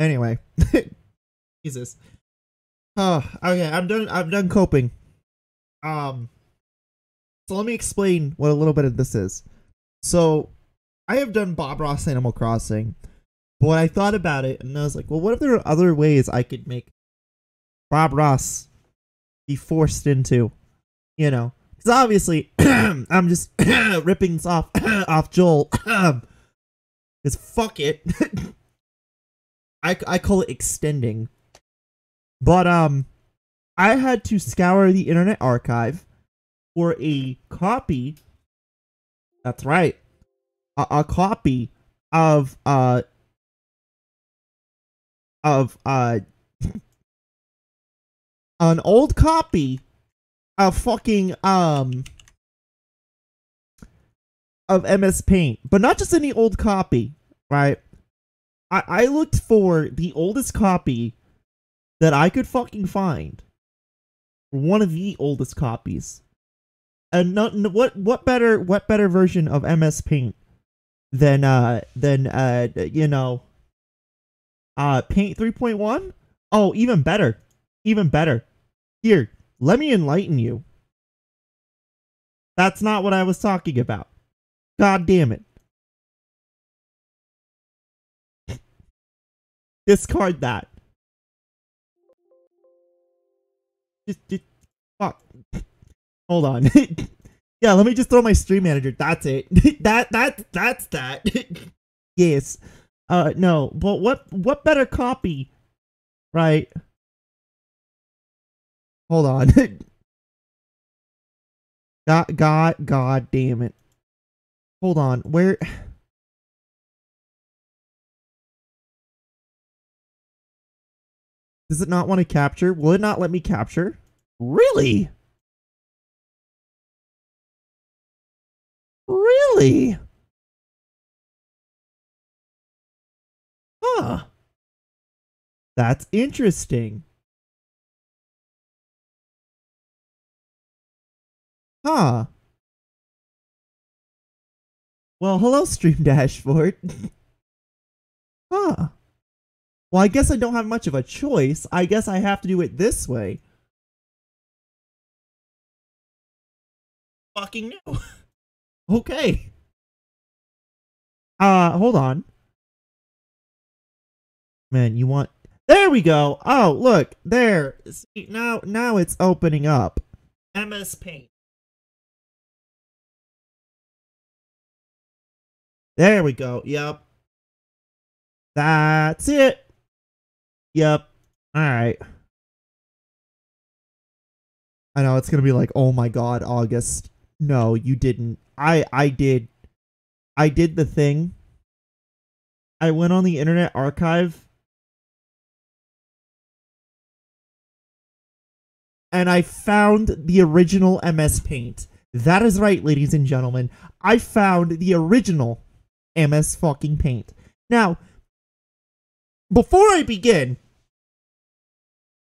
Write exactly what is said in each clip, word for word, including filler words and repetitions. Anyway. Jesus. Oh, okay, I'm done I'm done coping. Um So let me explain what a little bit of this is. So I have done Bob Ross Animal Crossing, but when I thought about it and I was like, well, what if there are other ways I could make Bob Ross be forced into, you know? Because obviously I'm just ripping this off off Joel. Because fuck it. I, I call it extending. But um I had to scour the Internet Archive for a copy. That's right. A, a copy of uh of uh an old copy of fucking um of M S Paint, but not just any old copy, right? I I looked for the oldest copy that I could fucking find. One of the oldest copies. And not, what what better what better version of M S Paint than uh than uh you know uh Paint three point one? Oh, even better. Even better. Here, let me enlighten you. That's not what I was talking about. God damn it. Discard that. Just, just, fuck. Hold on. Yeah, let me just throw my stream manager. That's it. that that that's that. Yes. Uh no, but what what better copy? Right. Hold on. God god god damn it. Hold on. Where does it not want to capture? Will it not let me capture? Really? Really? Huh. That's interesting. Huh. Well, hello, Stream Dashboard. Huh. Well, I guess I don't have much of a choice. I guess I have to do it this way. Fucking no. Okay. Uh, hold on. Man, you want... There we go. Oh, look. There. See, now, now it's opening up. M S Paint. There we go. Yep. That's it. Yep. All right. I know it's going to be like, oh my God, August. No, you didn't. I, I did. I did the thing. I went on the Internet Archive. And I found the original M S Paint. That is right, ladies and gentlemen. I found the original M S fucking Paint. Now, before I begin,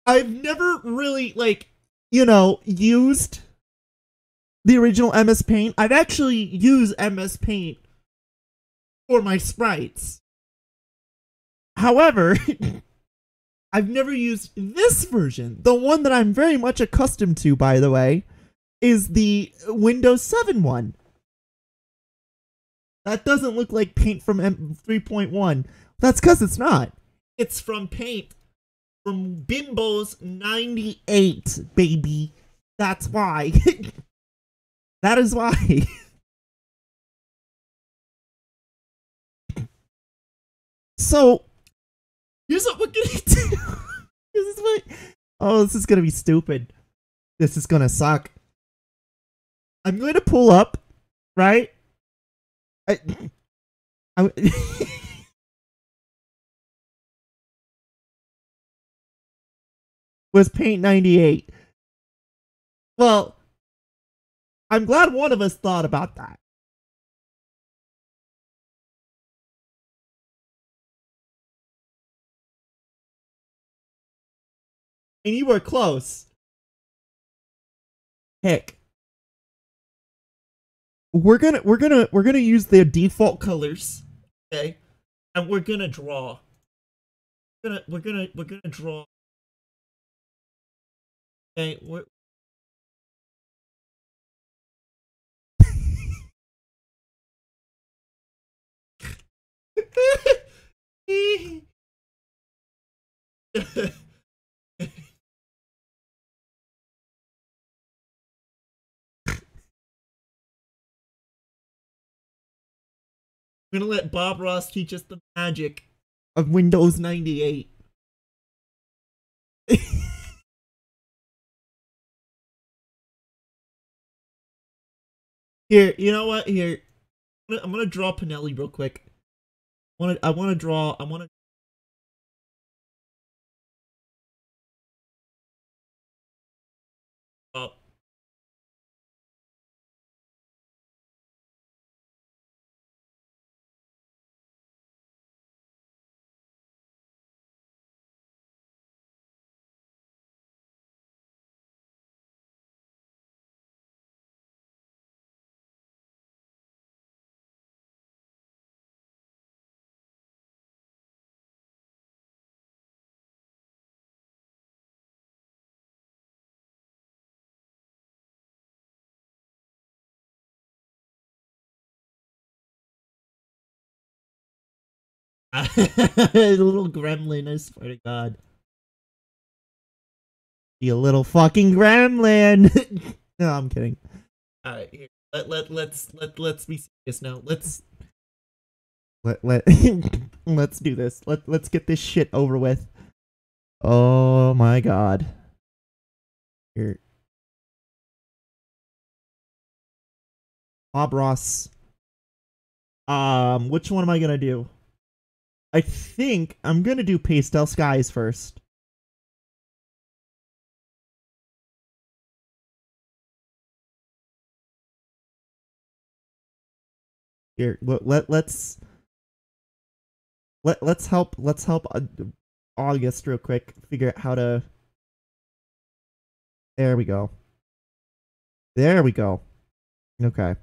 I've never really, like, you know, used the original M S Paint. I've actually used M S Paint for my sprites. However, I've never used this version. The one that I'm very much accustomed to, by the way, is the Windows seven one. That doesn't look like Paint from three point one. That's because it's not. It's from Paint from Bimbo's ninety-eight, baby. That's why. That is why. So, here's what we're gonna do. This is what. Oh, this is gonna be stupid. This is gonna suck. I'm going to pull up, right? I. I was Paint ninety-eight. Well, I'm glad one of us thought about that. And you were close. Heck. We're gonna we're gonna we're gonna use their default colors, okay? And we're gonna draw. gonna we're gonna we're gonna draw. Okay, we're I'm gonna let Bob Ross teach us the magic of Windows ninety-eight. Here, you know what? Here, I'm gonna, I'm gonna draw Penelope real quick. I wanna, I wanna draw. I wanna. Oh. A little gremlin, I swear to God. You little fucking gremlin! No, I'm kidding. Alright, here. Let, let, let's, let, let's be serious now. Let's... Let, let, let's do this. Let, let's get this shit over with. Oh my God. Here. Bob Ross. Um, which one am I gonna do? I think I'm gonna do Pastel Skies first. Here, let, let let's let let's help let's help August real quick figure out how to. There we go. There we go. Okay.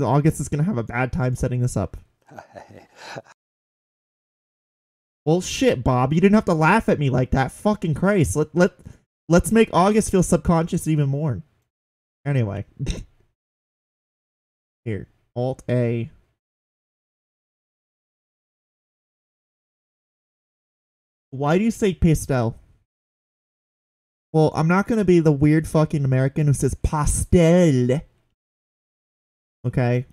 August is gonna have a bad time setting this up. Well, shit, Bob, you didn't have to laugh at me like that. Fucking Christ. Let let let's make August feel subconscious even more. Anyway, here, Alt A. Why do you say pastel? Well, I'm not gonna be the weird fucking American who says pastel. Okay.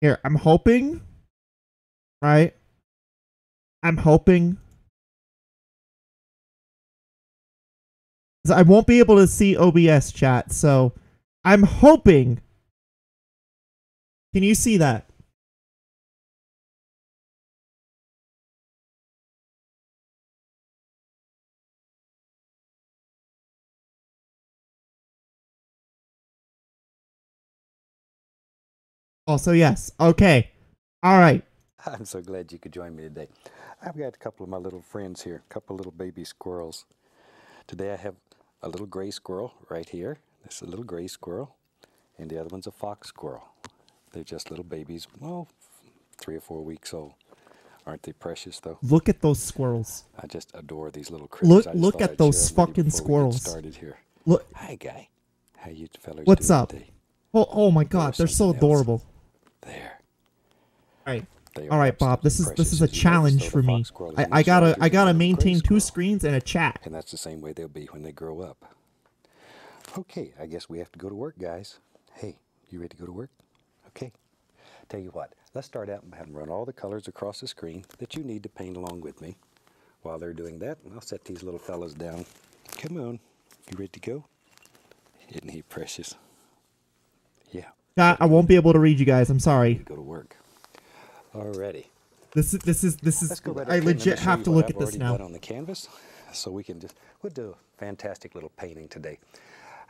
Here, I'm hoping, right? I'm hoping. I won't be able to see O B S chat, so I'm hoping. Can you see that? Also, yes. Okay. All right. I'm so glad you could join me today. I've got a couple of my little friends here, a couple of little baby squirrels. Today I have a little gray squirrel right here. This is a little gray squirrel. And the other one's a fox squirrel. They're just little babies. Well, three or four weeks old. Aren't they precious, though? Look at those squirrels. I just adore these little critters. Look, look at those fucking squirrels. Started here. Look. Hi, guy. How you fellas What's up? Today? Oh, oh, my God. They're so adorable. Else. There. All right, all right, Bob. This is this is a challenge for me. I, I gotta I gotta maintain two screens and a chat. And that's the same way they'll be when they grow up. Okay, I guess we have to go to work, guys. Hey, you ready to go to work? Okay. Tell you what, let's start out and have them run all the colors across the screen that you need to paint along with me. While they're doing that, I'll set these little fellas down. Come on, you ready to go? Isn't he precious? Yeah. I won't be able to read you guys. I'm sorry. Go to work. Alrighty. This is this is this is. Right I legit have to look at this now. On the canvas, so we can just we'll do a fantastic little painting today.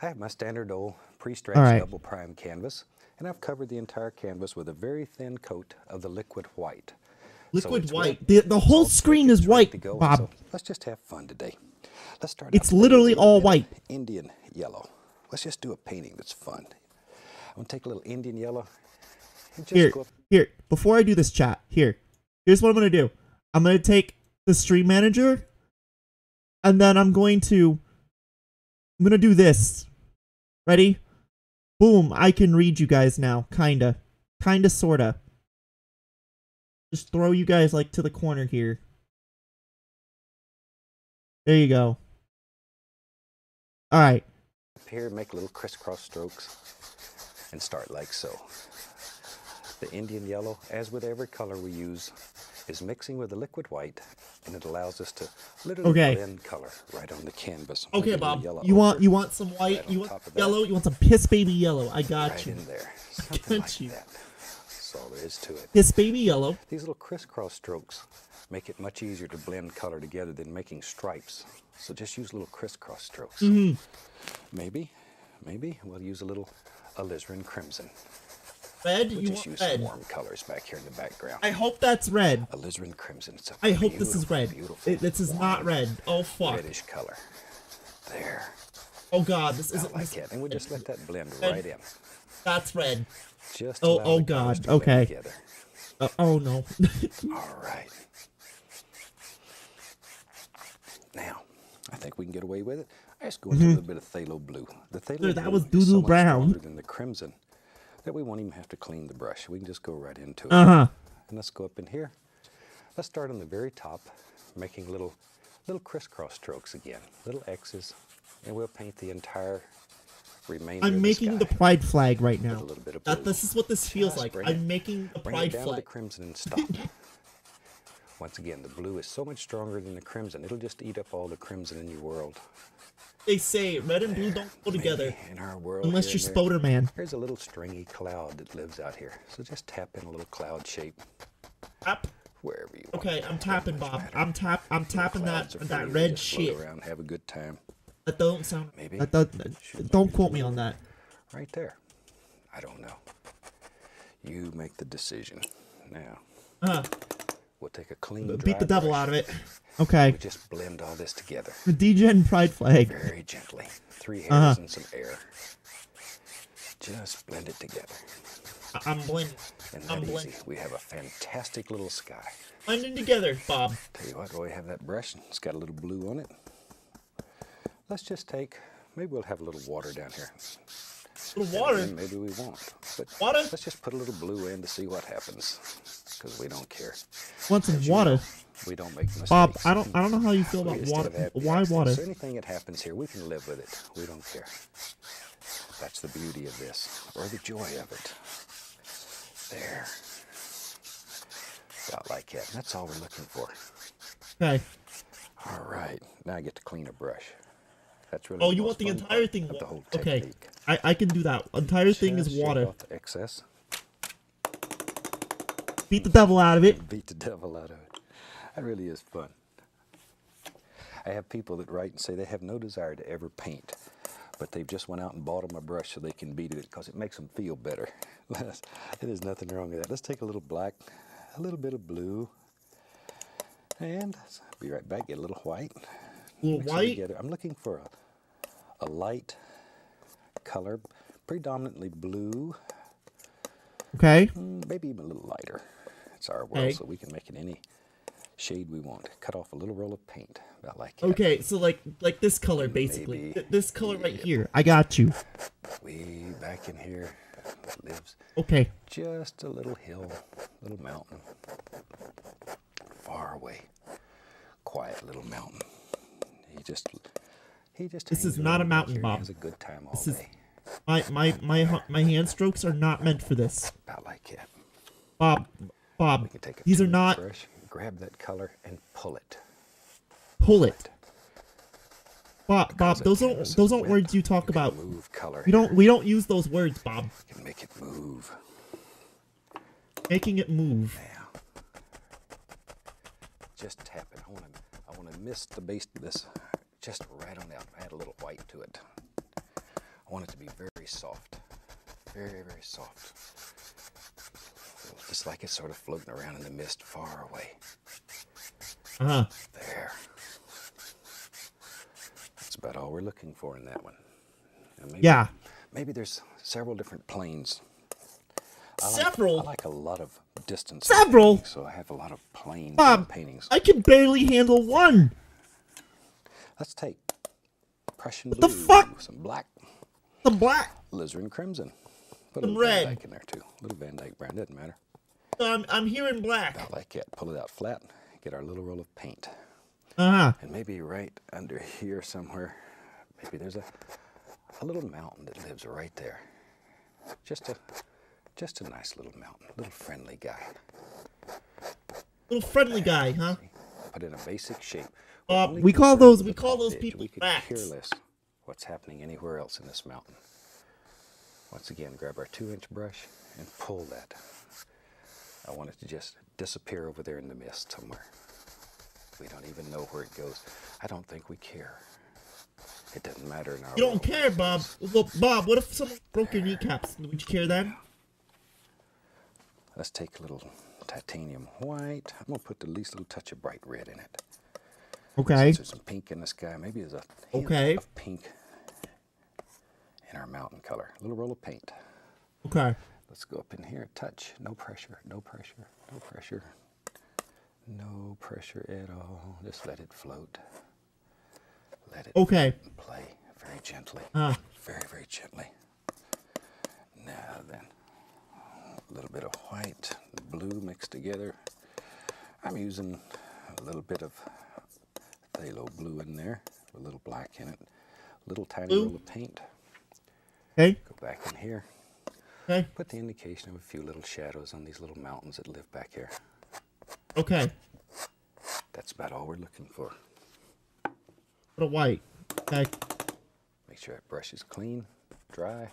I have my standard old pre-stretched right. double prime canvas, and I've covered the entire canvas with a very thin coat of the liquid white. Liquid so white. The, the whole screen is white, to go, Bob. So let's just have fun today. Let's start. It's literally all white. Indian yellow. Let's just do a painting that's fun. I'm going to take a little Indian yellow. And just here, go here. Before I do this, chat, here. Here's what I'm going to do. I'm going to take the stream manager. And then I'm going to... I'm going to do this. Ready? Boom. I can read you guys now. Kinda. Kinda, sorta. Just throw you guys, like, to the corner here. There you go. Alright. Up here, make little crisscross strokes. And start like so. The Indian yellow, as with every color we use, is mixing with the liquid white, and it allows us to literally okay. blend color right on the canvas. Okay, Bob. You want you want some white? Right you want yellow? That. You want some piss baby yellow? I got right you. In there. I got like you. That. That's all there is to it. Piss baby yellow. These little crisscross strokes make it much easier to blend color together than making stripes. So just use little crisscross strokes. Mm-hmm. Maybe, maybe we'll use a little alizarin crimson. Red? We'll you just want use red. Some warm colors back here in the background. I hope that's red. Alizarin crimson. It's a I hope this is red. It, this is not red. Oh fuck. Reddish color. There. Oh god, this isn't. I like this, it, and we just let that blend red. Right in. That's red. Just oh oh god. Okay. Uh, oh no. All right. Now, I think we can get away with it. I just go into mm-hmm. a little bit of phthalo blue. The phthalo blue that was doo-doo so brown. Than the crimson. That we won't even have to clean the brush. We can just go right into it. Uh-huh. And let's go up in here. Let's start on the very top, making little little crisscross strokes again, little X's, and we'll paint the entire remainder. I'm of the making sky. The pride flag right now. A little bit of blue. That, this is what this feels just like. I'm it, making the pride bring it down flag. To the crimson and stop. Once again, the blue is so much stronger than the crimson. It'll just eat up all the crimson in your world. They say red and blue there, don't go together in our world unless you're Spider-Man. There's a little stringy cloud that lives out here. So just tap in a little cloud shape. Tap wherever you want. Okay, I'm tapping, Bob. Matter. I'm tap I'm tapping that that red shit. Around, have a good time. That don't sound maybe. That don't, that, don't quote me on that. Right there. I don't know. You make the decision. Now. Uh-huh. We'll take a clean beat dry the devil brush. Out of it. Okay. We just blend all this together. The D Gen pride flag. Very gently. Three hairs uh-huh. and some air. Just blend it together. I I'm blending. And I'm blending. We have a fantastic little sky. Blending together, Bob. Tell you what, we have that brush. It's got a little blue on it. Let's just take. Maybe we'll have a little water down here. A little water. Maybe we won't. But water. Let's just put a little blue in to see what happens. Because we don't care. Want some water? Know, we don't make mistakes. Bob, I don't, I don't know how you feel about water. Why water? So anything that happens here, we can live with it. We don't care. That's the beauty of this, or the joy of it. There. About like that. That's all we're looking for. Okay. All right. Now I get to clean a brush. That's really. Oh, you want the entire thing? The whole okay. I, I can do that. Entire just thing is water. Off the excess. Beat the devil out of it. Beat the devil out of it. That really is fun. I have people that write and say they have no desire to ever paint, but they've just went out and bought them a brush so they can beat it because it makes them feel better. There's nothing wrong with that. Let's take a little black, a little bit of blue, and I'll be right back. Get a little white. A little white? I'm looking for a, a light color, predominantly blue. Okay. Maybe even a little lighter. It's our world, okay. So we can make it any shade we want. Cut off a little roll of paint, about like that. Okay, so like like this color, basically. Maybe, Th this color yeah. right here. I got you. Way back in here lives okay. just a little hill, little mountain. Far away. Quiet little mountain. He just... He just this is not a mountain, Bob. He has a good time all this day. Is, my, my, my, my hand strokes are not meant for this. About like that. Bob, Bob, these are not... Brush. Grab that color and pull it. Pull it. Bob, because Bob, those don't those aren't words you talk you about. Move color. You don't we don't use those words, Bob. You can make it move. Making it move. Now, just tap it. I want to I want to miss the base of this. Just right on out. Add a little white to it. I want it to be very soft, very very soft. It's like it's sort of floating around in the mist far away. Uh-huh. There. That's about all we're looking for in that one. Now maybe, yeah. Maybe there's several different planes. I like, several? I like a lot of distance. Several? Paintings, so I have a lot of planes Bob, paintings. I can barely handle one. Let's take Prussian blue. What the fuck? Some black. The black. Alizarin crimson. Put a little red. Van Dyke in there too. A little Van Dyke brown, doesn't matter. Um, I'm here in black. I like it. Pull it out flat. Get our little roll of paint. Uh-huh. And maybe right under here somewhere, maybe there's a a little mountain that lives right there. Just a just a nice little mountain, little friendly guy. Little friendly guy, huh? But in a basic shape. Uh, we call those we call those people facts. We could care less what's happening anywhere else in this mountain. Once again, grab our two-inch brush and pull that. I want it to just disappear over there in the mist somewhere. We don't even know where it goes. I don't think we care. It doesn't matter in our You don't world. Care, Bob. Well, Bob, what if someone broke your kneecaps? Would you care then? Let's take a little titanium white. I'm going to put the least little touch of bright red in it. Okay. Since there's some pink in the sky. Maybe there's a hint okay. of pink in our mountain color. A little roll of paint. Okay. Let's go up in here. Touch. No pressure. No pressure. No pressure. No pressure at all. Just let it float. Let it okay. play very gently. Uh. Very, very gently. Now then, a little bit of white and blue mixed together. I'm using a little bit of Phthalo blue in there, with a little black in it. A little tiny blue. Roll of paint. Okay. Go back in here. Okay. Put the indication of a few little shadows on these little mountains that live back here. Okay. That's about all we're looking for. Little white. Okay. Make sure that brush is clean, dry.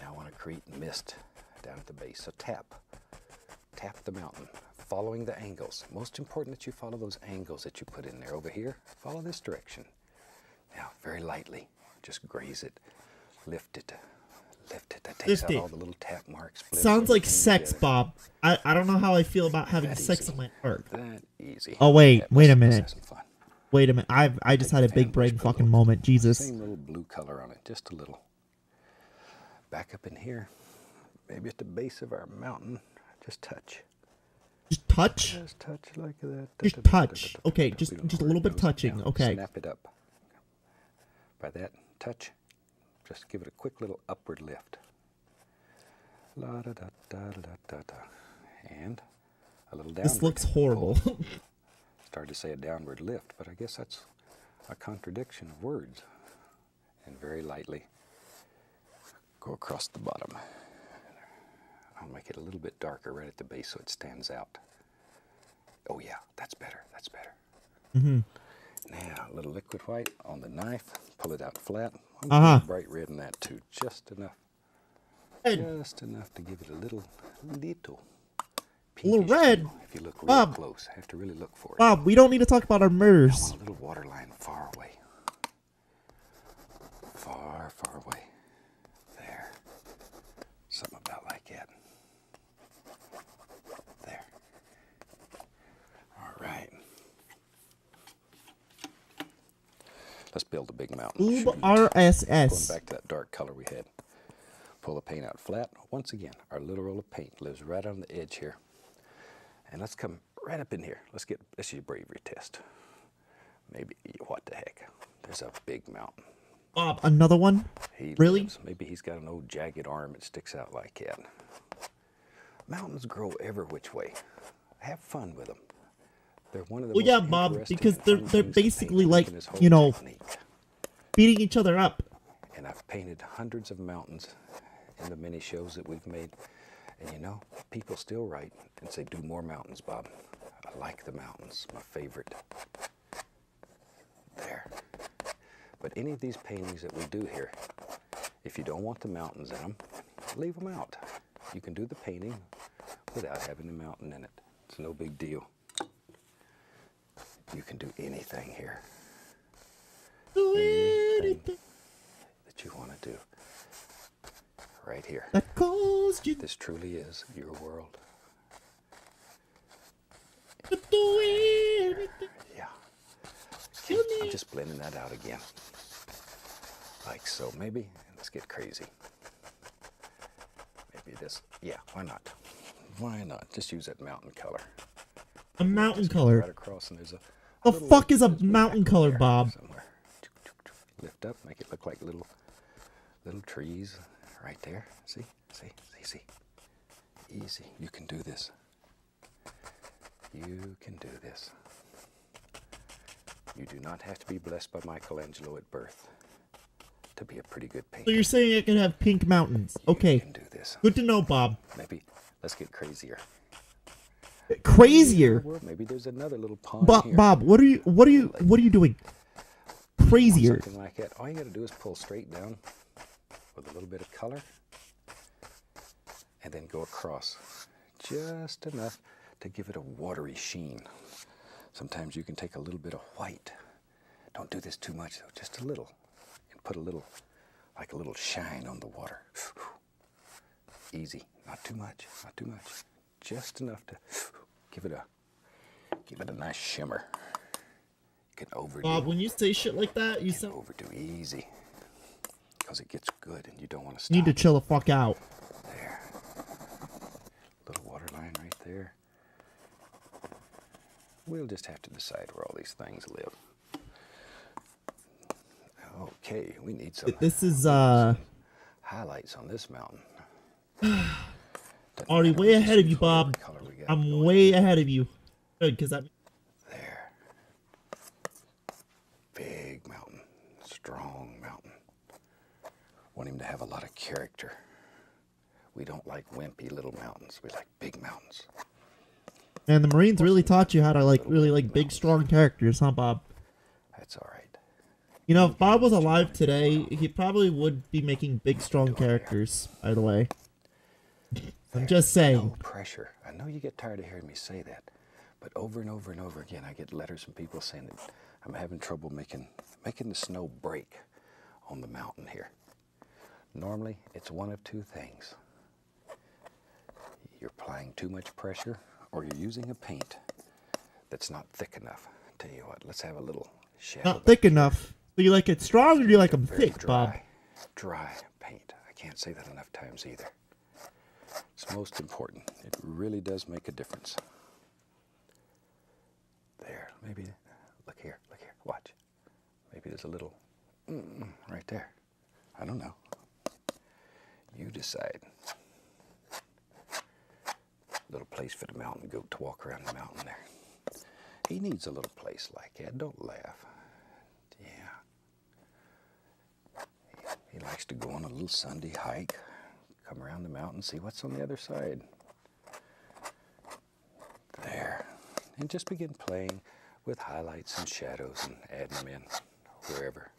Now I want to create mist down at the base. So tap. Tap the mountain. Following the angles. Most important that you follow those angles that you put in there. Over here, follow this direction. Now, very lightly, just graze it. Lift it. Lift it. That takes Lift out it. all the little tap marks. Sounds like sex, together. Bob. I, I don't know how I feel about having that sex easy. on my arc. That easy. Oh, wait. That wait a minute. Wait a minute. I I just had a big brain fucking moment. Jesus. Same little blue color on it. Just a little. Back up in here. Maybe at the base of our mountain. Just touch. Just touch? Just touch like that. Just touch. Okay. Just, just a little bit touching. Okay. Snap it up. By that, touch. Just give it a quick little upward lift. La da da da da da da. And a little downward. This looks horrible. It's hard to say a downward lift, but I guess that's a contradiction of words. And very lightly go across the bottom. I'll make it a little bit darker right at the base so it stands out. Oh yeah, that's better. That's better. Mm-hmm. Now, a little liquid white on the knife. Pull it out flat. I'm gonna uh-huh. bright red in that too. Just enough. Red. Just enough to give it a little, little. A little red. If you look real Bob. close, have to really look for it. Bob, we don't need to talk about our murders. I want a little water line far away. Far, far away. There. Something about like that. There. All right. Let's build a big mountain. U B R S S. Going back to that dark color we had. Pull the paint out flat. Once again, our little roll of paint lives right on the edge here. And let's come right up in here. Let's get, this is your bravery test. Maybe, what the heck? There's a big mountain. Bob, another one? He really? Lives. Maybe he's got an old jagged arm that sticks out like that. Mountains grow every which way. Have fun with them. They're one of the well, yeah, Bob, because they're they're basically like, you know, technique. beating each other up. And I've painted hundreds of mountains in the many shows that we've made. And, you know, people still write and say, do more mountains, Bob. I like the mountains, my favorite. There. But any of these paintings that we do here, if you don't want the mountains in them, leave them out. You can do the painting without having the mountain in it. It's no big deal. You can do anything here. Do anything, anything that you want to do. Right here. That caused you. This truly is your world. Yeah. I'm just blending that out again. Like so, maybe. Let's get crazy. Maybe this. Yeah, why not? Why not? Just use that mountain color. A mountain color? Right across, and there's a, a the fuck is a mountain color, Bob? Somewhere. Lift up, make it look like little little trees right there. See? See? See? See? Easy. You can do this. You can do this. You do not have to be blessed by Michelangelo at birth to be a pretty good painter. So you're saying I can have pink mountains. Okay. You can do this. Good to know, Bob. Maybe let's get crazier. Crazier? Maybe there's another little pond Bob, here. Bob, what are you what are you what are you doing? Crazier. Something like that. All you gotta do is pull straight down with a little bit of color and then go across just enough to give it a watery sheen. Sometimes you can take a little bit of white. Don't do this too much though, just a little. And put a little, like a little shine on the water. Easy, not too much, not too much. Just enough to give it a, give it a nice shimmer. You can overdo. Bob, when you say shit like that, you sound overdo. Easy, because it gets good and you don't want to stop. You need to chill the fuck out. There, little water line right there. We'll just have to decide where all these things live. Okay, we need some. This is uh highlights on this mountain. Already way ahead of you, Bob. I'm way ahead of you. Good, because I'm there. Big mountain, strong mountain. Want him to have a lot of character. We don't like wimpy little mountains. We like big mountains. And the Marines really taught you how to like really like big, strong characters, huh, Bob? That's all right. You know, if Bob was alive today, he probably would be making big, strong characters. By the way, I'm just saying. No pressure. I know you get tired of hearing me say that, but over and over and over again, I get letters from people saying that I'm having trouble making making the snow break on the mountain here. Normally, it's one of two things: you're applying too much pressure, or you're using a paint that's not thick enough. Tell you what, let's have a little shadow. Not thick enough. Do you like it strong or do you like them thick, dry, Bob? Dry paint. I can't say that enough times either. It's most important. It really does make a difference. There. Maybe. Look here. Look here. Watch. Maybe there's a little mm, right there. I don't know. You decide. Little place for the mountain goat to walk around the mountain there. He needs a little place like that. Don't laugh. Yeah. He, he likes to go on a little Sunday hike, come around the mountain, see what's on the other side. There. And just begin playing with highlights and shadows and adding them in wherever.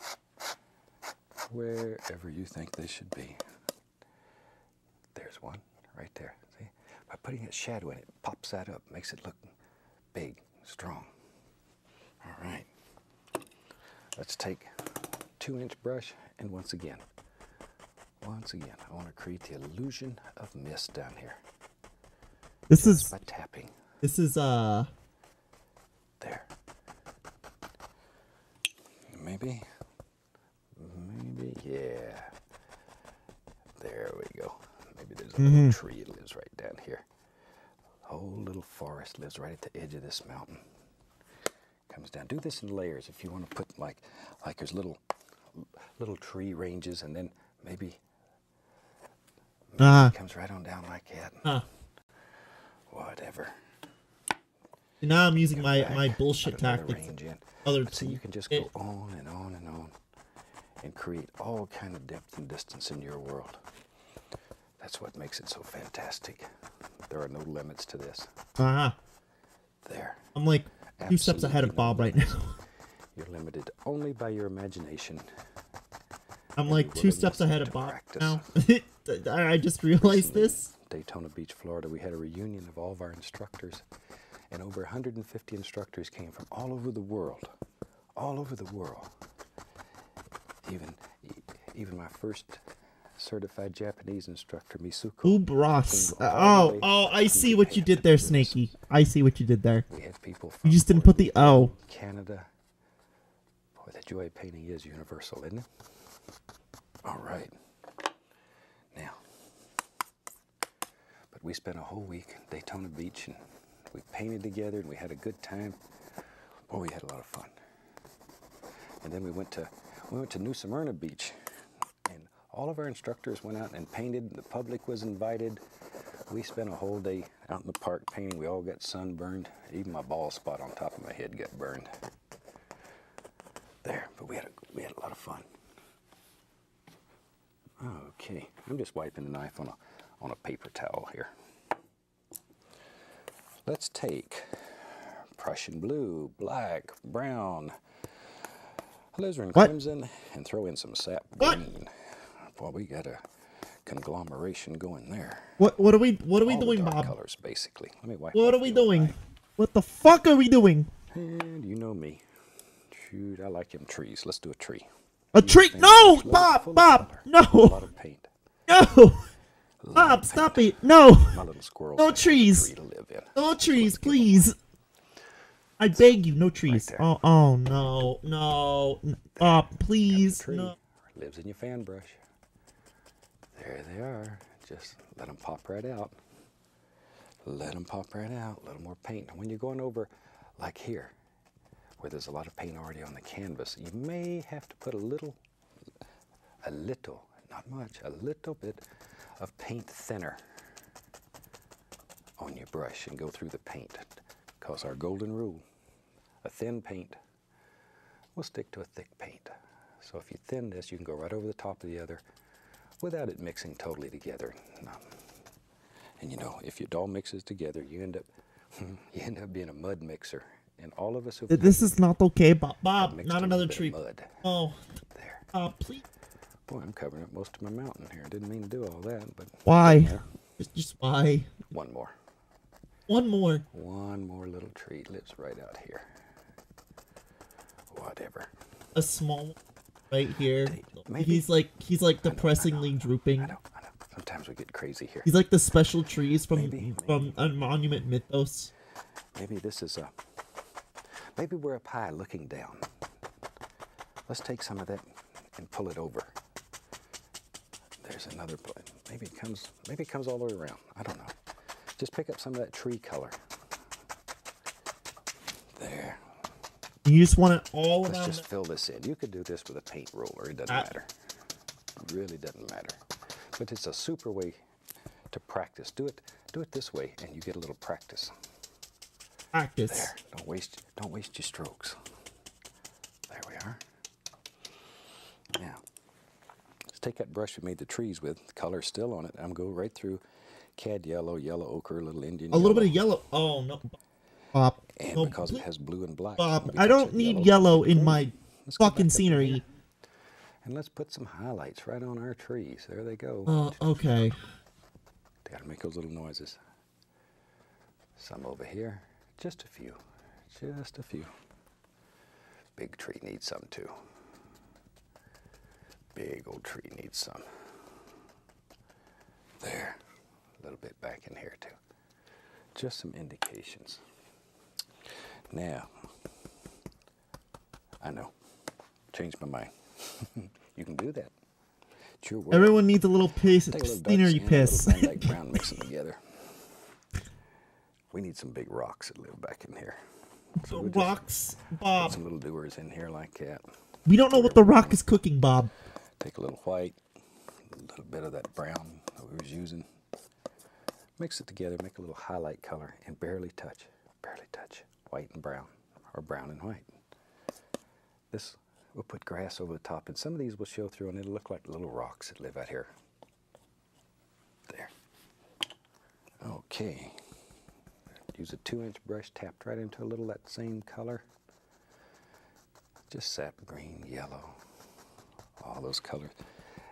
Wherever you think they should be. There's one right there. See? By putting a shadow in it, it pops that up, makes it look big, strong. All right. Let's take two inch brush and once again, once again, I want to create the illusion of mist down here. This is by tapping. This is uh. There. Maybe. Maybe yeah. There we go. Maybe there's a mm-hmm. little tree that lives right down here. A whole little forest lives right at the edge of this mountain. Comes down. Do this in layers if you want to put like like there's little little tree ranges and then maybe, maybe uh, it comes right on down like that. Uh, Whatever. Now I'm using my, my bullshit tactics. Other so you can just go on and on and on and create all kind of depth and distance in your world. That's what makes it so fantastic. There are no limits to this. Uh-huh. There. I'm like Absolutely two steps ahead of Bob right now. You're limited only by your imagination. I'm like two steps ahead of Bob now. I just realized this. Daytona Beach, Florida, we had a reunion of all of our instructors, and over one hundred fifty instructors came from all over the world, all over the world. Even, even my first certified Japanese instructor Misuko. Bob Ross. Oh, oh, I see what you did there, Snakey. I see what you did there. We have people from you just didn't put the O. Canada. Boy, the joy of painting is universal, isn't it? All right. Now, but we spent a whole week in Daytona Beach, and we painted together, and we had a good time. Boy, we had a lot of fun. And then we went to we went to New Smyrna Beach. All of our instructors went out and painted. The public was invited. We spent a whole day out in the park painting. We all got sunburned. Even my bald spot on top of my head got burned. There, but we had a, we had a lot of fun. Okay, I'm just wiping the knife on a on a paper towel here. Let's take Prussian blue, black, brown, alizarin crimson, and throw in some sap green. Well, we got a conglomeration going there. What what are we what are we all doing, Bob? Colors, basically. Let me wipe what are we doing? Eye. What the fuck are we doing? And you know me. Shoot, I like them trees. Let's do a tree. A you tree? No, Bob, Bob, no. A lot of paint. No, Bob, paint. Stop it. No. My little squirrel. No trees. Tree to live in. No trees, please. I beg you, no trees. Right oh, oh no, no, Bob, uh, please. Tree no. Lives in your fan brush. There they are. Just let them pop right out. Let them pop right out. A little more paint. When you're going over, like here, where there's a lot of paint already on the canvas, you may have to put a little, a little, not much, a little bit of paint thinner on your brush and go through the paint. Because our golden rule, a thin paint will stick to a thick paint. So if you thin this, you can go right over the top of the other without it mixing totally together. No. And you know, if your doll mixes together, you end up you end up being a mud mixer. And all of us who this is not okay, Bob. Bob, not another tree. Mud. Oh, there. Uh, please. Boy, I'm covering up most of my mountain here. I didn't mean to do all that, but why? It's just why. One more. One more. One more little tree lives right out here. Whatever. A small. Right here. Maybe. He's like he's like depressingly I know, I know, drooping. I know, I know. Sometimes we get crazy here. He's like the special trees from maybe, from maybe. Monument Mythos. Maybe this is a maybe we're up high looking down. Let's take some of that and pull it over. There's another place. Maybe it comes maybe it comes all the way around. I don't know. Just pick up some of that tree color. There. You just want it all around. Let's just fill this in. You could do this with a paint roller. It doesn't I, matter. It really doesn't matter. But it's a super way to practice. Do it. Do it this way, and you get a little practice. Practice. There. Don't waste. Don't waste your strokes. There we are. Now, let's take that brush we made the trees with. The color's still on it. I'm going right through cad yellow, yellow ochre, little Indian. A yellow. Little bit of yellow. Oh no. Bob, and no, because please, it has blue and black. Bob, I don't need yellow, yellow in my let's fucking scenery. And let's put some highlights right on our trees. There they go. Oh, uh, okay. They gotta make those little noises. Some over here. Just a few. Just a few. Big tree needs some, too. Big old tree needs some. There. A little bit back in here, too. Just some indications. Now, I know, changed my mind. You can do that. It's your work. Everyone needs a little piece of scenery piss. Van Dyke brown mixing together. We need some big rocks that live back in here. So we'll rocks, Bob. Some little doers in here like that. We don't know what the rock is cooking, Bob. Take a little white, a little bit of that brown that we was using. Mix it together, make a little highlight color, and barely touch, barely touch. White and brown, or brown and white. This, we'll put grass over the top, and some of these will show through, and it'll look like little rocks that live out here. There. Okay. Use a two-inch brush, tapped right into a little that same color. Just sap green, yellow, all those colors.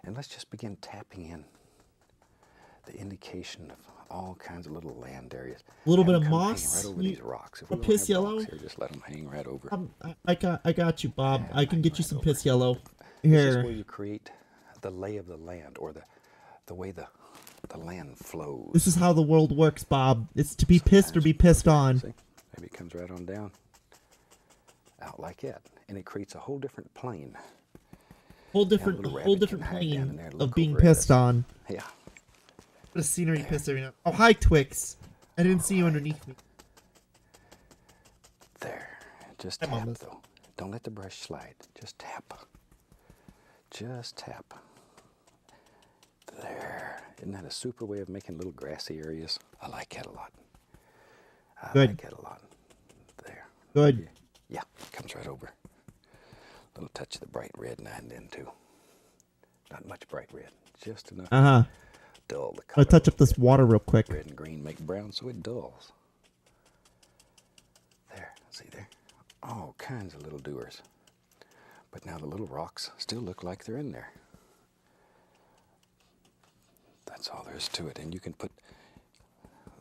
And let's just begin tapping in the indication of all kinds of little land areas. A little bit of moss. Right over you, these rocks. If we piss yellow. Here, just let them hang right over. Um, I, I got, I got you, Bob. Yeah, I can get you some over. Piss yellow. Here. This is where you create the lay of the land, or the the way the the land flows. This is how the world works, Bob. It's to be Sometimes pissed or be pissed on. See? Maybe it comes right on down, out like that, and it creates a whole different plane. Whole different, whole different plane of being pissed on. Yeah. What a scenery pisser, you know. Oh, hi, Twix. I didn't All see right. you underneath me. There. Just tap, though. Don't let the brush slide. Just tap. Just tap. There. Isn't that a super way of making little grassy areas? I like that a lot. I Good. like that a lot. There. Good. Yeah. Comes right over. A little touch of the bright red now and then, too. Not much bright red. Just enough. Uh-huh. Dull the color. I'll touch up this water real quick. Red and green make brown, so it dulls. There, see there? All kinds of little doers. But now the little rocks still look like they're in there. That's all there is to it. And you can put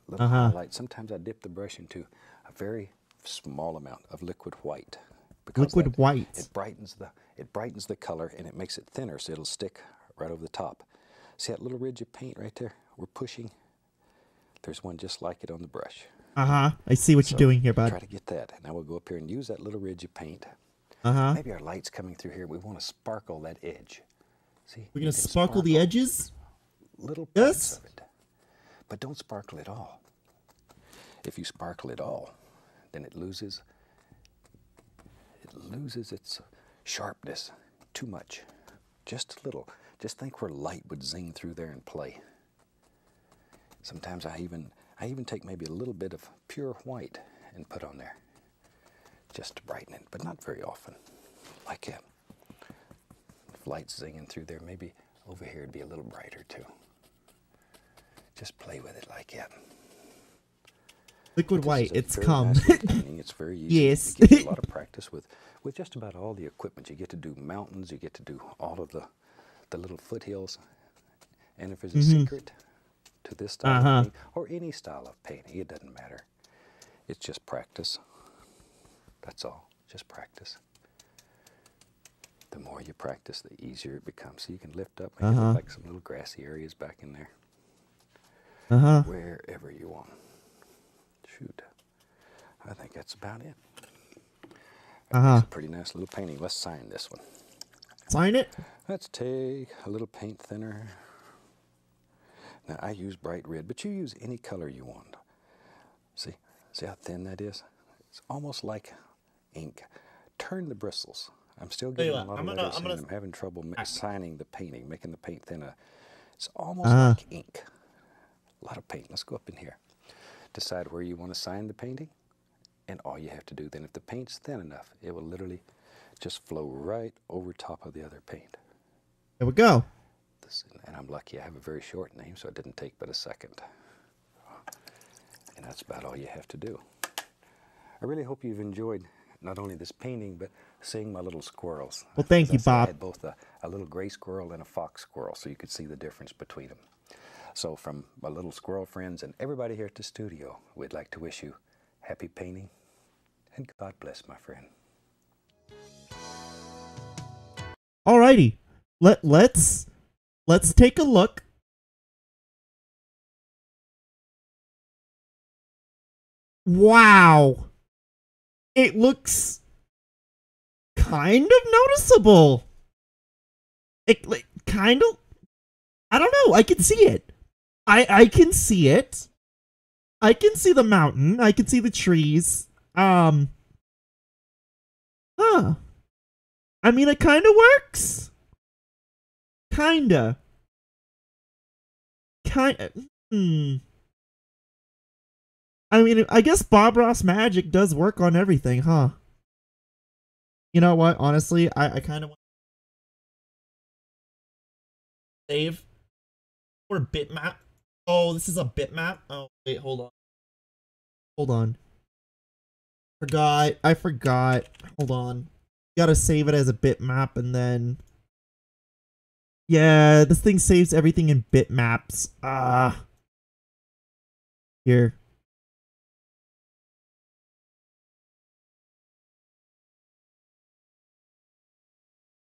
little uh-huh. highlights. Sometimes I dip the brush into a very small amount of liquid white. Because liquid that, white. It brightens the it brightens the color, and it makes it thinner, so it'll stick right over the top. See that little ridge of paint right there? We're pushing. There's one just like it on the brush. Uh-huh. I see what so you're doing here, bud. Try to get that. Now we'll go up here and use that little ridge of paint. Uh-huh. Maybe our light's coming through here. We want to sparkle that edge. See? We're going to sparkle, sparkle the edges? Little bits yes. of it. But don't sparkle it all. If you sparkle it all, then it loses... loses its sharpness too much. Just a little. Just think where light would zing through there and play. Sometimes I even I even take maybe a little bit of pure white and put on there just to brighten it, but not very often. Like that. If light's zinging through there, maybe over here it'd be a little brighter too. Just play with it like that. Liquid white, it's come. It's very easy. Yes. You get a lot of practice with, with just about all the equipment. You get to do mountains, you get to do all of the, the little foothills. And if there's a mm-hmm. secret to this style uh-huh. of painting, or any style of painting, it doesn't matter. It's just practice. That's all. Just practice. The more you practice, the easier it becomes. So you can lift up and uh-huh. look like some little grassy areas back in there. Uh-huh. Wherever you want. Shoot. I think that's about it. Uh-huh. That's a pretty nice little painting. Let's sign this one. Sign it? Let's take a little paint thinner. Now, I use bright red, but you use any color you want. See? See how thin that is? It's almost like ink. Turn the bristles. I'm still getting a lot of letters in. I'm having trouble signing the painting, making the paint thinner. It's almost uh-huh. like ink. A lot of paint. Let's go up in here. Decide where you want to sign the painting, and all you have to do then, if the paint's thin enough, it will literally just flow right over top of the other paint. There we go. This, and I'm lucky I have a very short name, so it didn't take but a second. And that's about all you have to do. I really hope you've enjoyed not only this painting, but seeing my little squirrels. Well, thank As you, I Bob. I had both a, a little gray squirrel and a fox squirrel, so you could see the difference between them. So from my little squirrel friends and everybody here at the studio, we'd like to wish you happy painting, and God bless, my friend. Alrighty. Let, let's, let's take a look. Wow. It looks kind of noticeable. It like, kind of, I don't know. I can see it. I, I can see it. I can see the mountain. I can see the trees. Um. Huh. I mean, it kind of works. Kinda. Kinda. Hmm. I mean, I guess Bob Ross magic does work on everything, huh? You know what? Honestly, I, I kind of want to save or bitmap. Oh, this is a bitmap? Oh, wait, hold on. Hold on. Forgot. I forgot. Hold on. Gotta save it as a bitmap and then... Yeah, this thing saves everything in bitmaps. Ah. Here.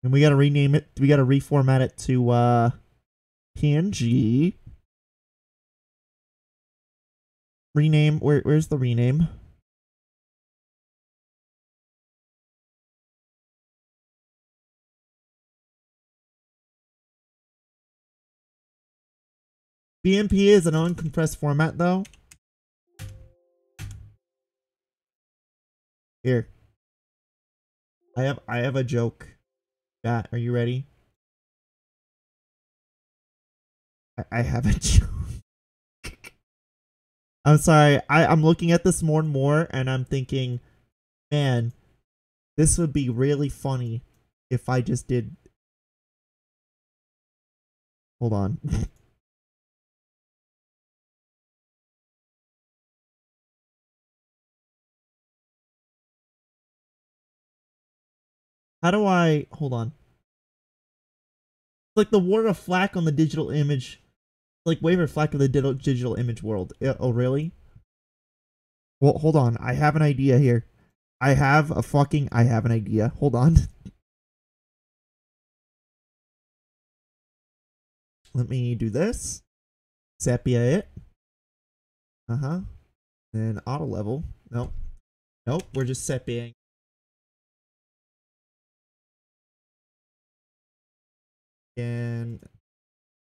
And we got to rename it. We got to reformat it to uh, P N G. Rename. Where, where's the rename? B M P is an uncompressed format, though. Here, I have I have a joke. Chat, are you ready? I, I have a joke. I'm sorry. I I'm looking at this more and more, and I'm thinking, man, this would be really funny if I just did. Hold on. How do I, hold on. It's like the word of flack on the digital image. It's like wave of flack of the digital image world. Oh, really? Well, hold on. I have an idea here. I have a fucking, I have an idea. Hold on. Let me do this. Sepia it. Uh-huh. And auto level. Nope. Nope. We're just sepiaing. And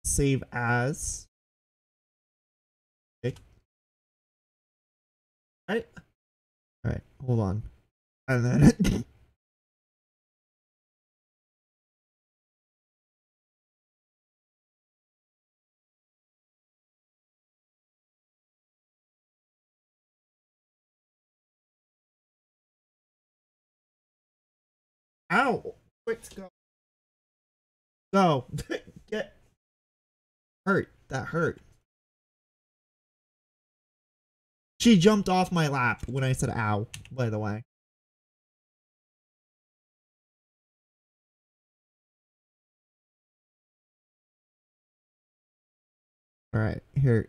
save as. Okay. All right. All right. Hold on. And then. Ow! Let's go. No, get hurt. That hurt. She jumped off my lap when I said ow, by the way. All right, here.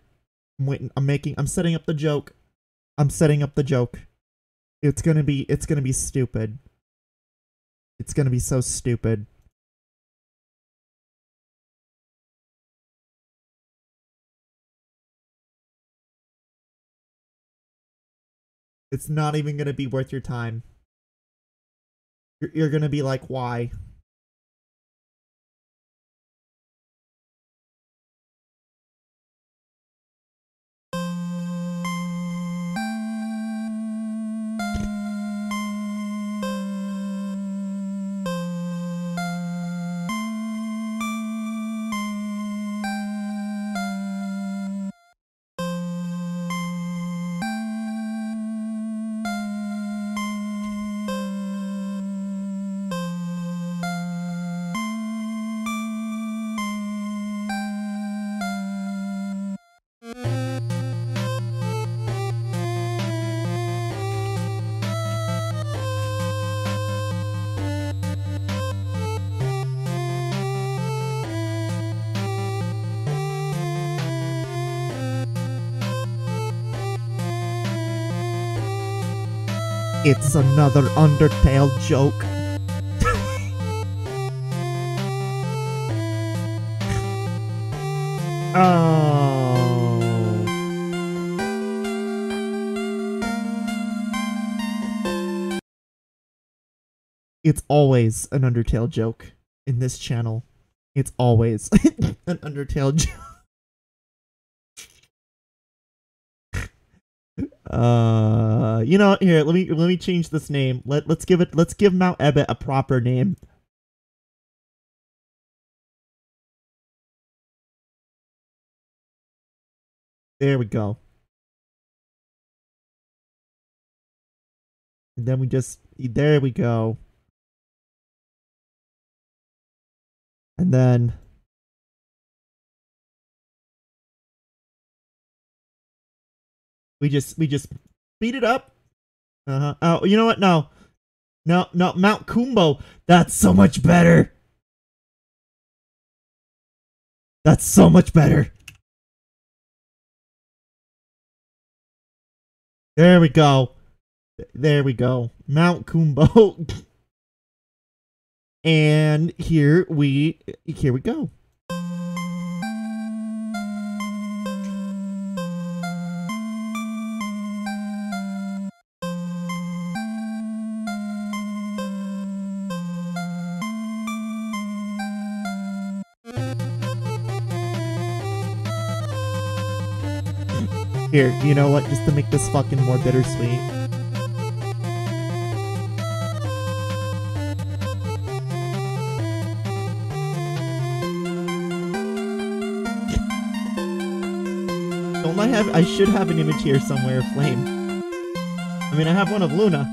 I'm waiting. I'm making, I'm setting up the joke. I'm setting up the joke. It's going to be, it's going to be stupid. It's going to be so stupid. It's not even going to be worth your time. You're, you're going to be like, why? It's another Undertale joke. Oh. It's always an Undertale joke in this channel. It's always an Undertale joke. uh You know, here, let me let me change this name. Let let's give it let's give Mount Ebbet a proper name. There we go. And then we just there we go. And then we just we just speed it up. Uh-huh. Oh, you know what? No. No, no. Mount Kumbo. That's so much better. That's so much better. There we go. There we go. Mount Kumbo. And here we here we go. Here, you know what? Just to make this fucking more bittersweet. Don't I have? I should have an image here somewhere of Flame. I mean, I have one of Luna.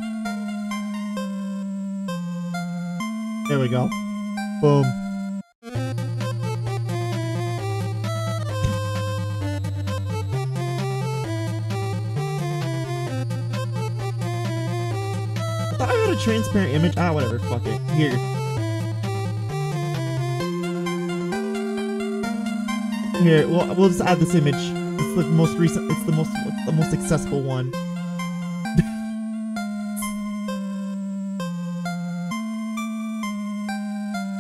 There we go. Boom. Transparent image? Ah, whatever. Fuck it. Here. Here. We'll, we'll just add this image. It's the most recent. It's the most the most accessible one.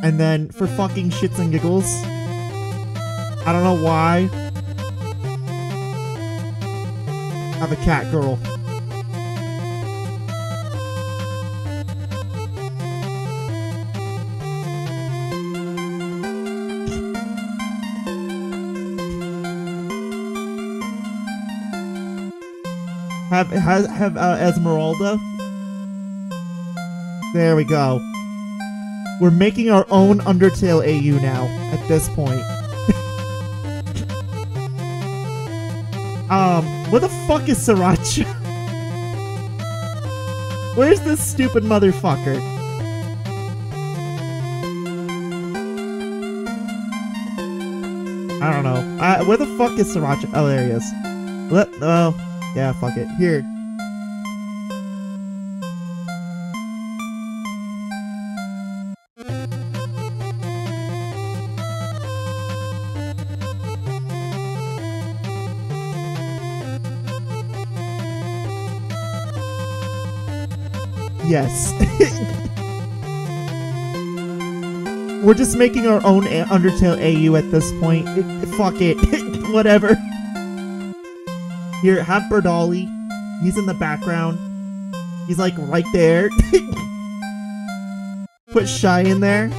And then for fucking shits and giggles, I don't know why, I have a cat girl. Have have, have uh, Esmeralda. There we go. We're making our own Undertale A U now. At this point. um, where the fuck is Sriracha? Where's this stupid motherfucker? I don't know. Uh, where the fuck is Sriracha? Oh, there he is. Let oh. Uh, Yeah, fuck it. Here. Yes. We're just making our own Undertale A U at this point. It, fuck it. Whatever. Here, have Berdali. He's in the background. He's like right there. Put Shy in there.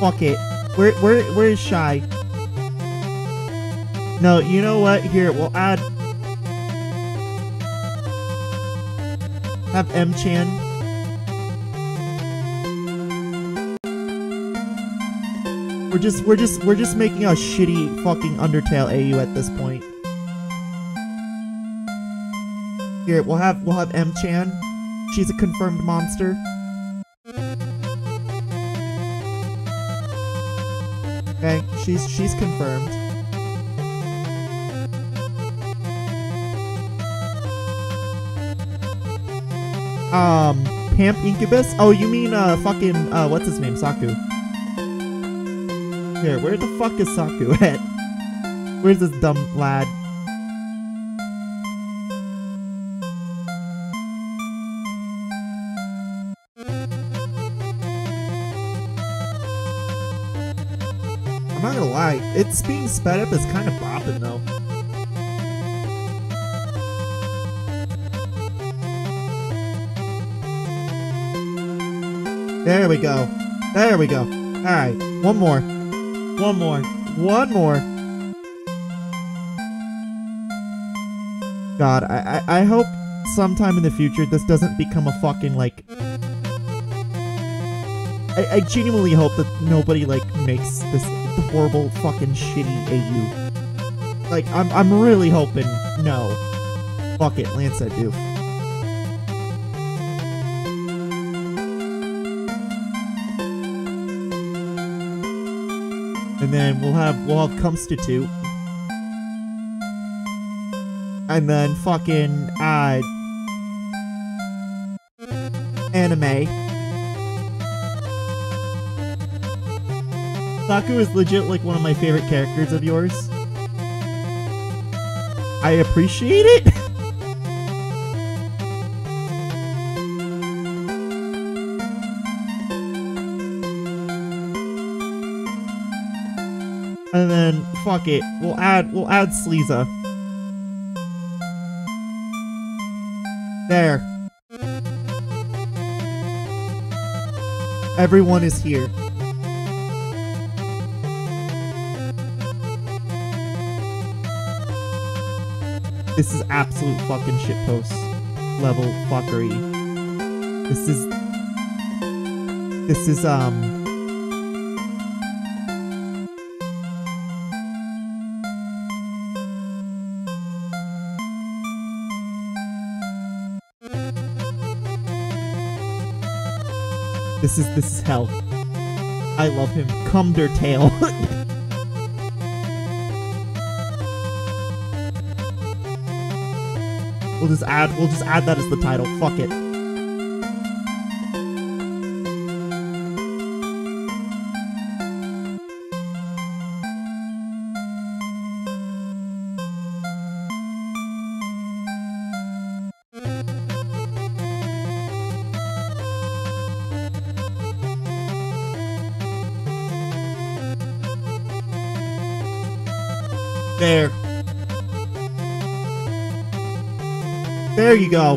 Fuck it. Where where where is Shy? No, you know what? Here, we'll add. Have M-Chan. We're just we're just we're just making a shitty fucking Undertale A U at this point. Here, we'll have we'll have M-Chan. She's a confirmed monster. Okay, she's she's confirmed. Um, Pamp Incubus? Oh, you mean uh fucking uh what's his name? Saku. Here, where the fuck is Saku at? Where's this dumb lad? It's being sped up, is kind of bopping though. There we go. There we go. Alright, one more. One more. One more. God, I, I I hope sometime in the future this doesn't become a fucking like I, I genuinely hope that nobody like makes this horrible fucking shitty A U. Like, I'm, I'm really hoping no. Fuck it, Lance that doof. And then we'll have, we'll have Cumstitute. And then fucking, uh... anime. Saku is legit like one of my favorite characters of yours. I appreciate it. And then, fuck it, we'll add, we'll add Sleeza. There. Everyone is here. This is absolute fucking shitpost level fuckery. This is... This is, um... This is, this is hell. I love him. Cumdertale. We'll just add, we'll just add that as the title. Fuck it. There. There you go.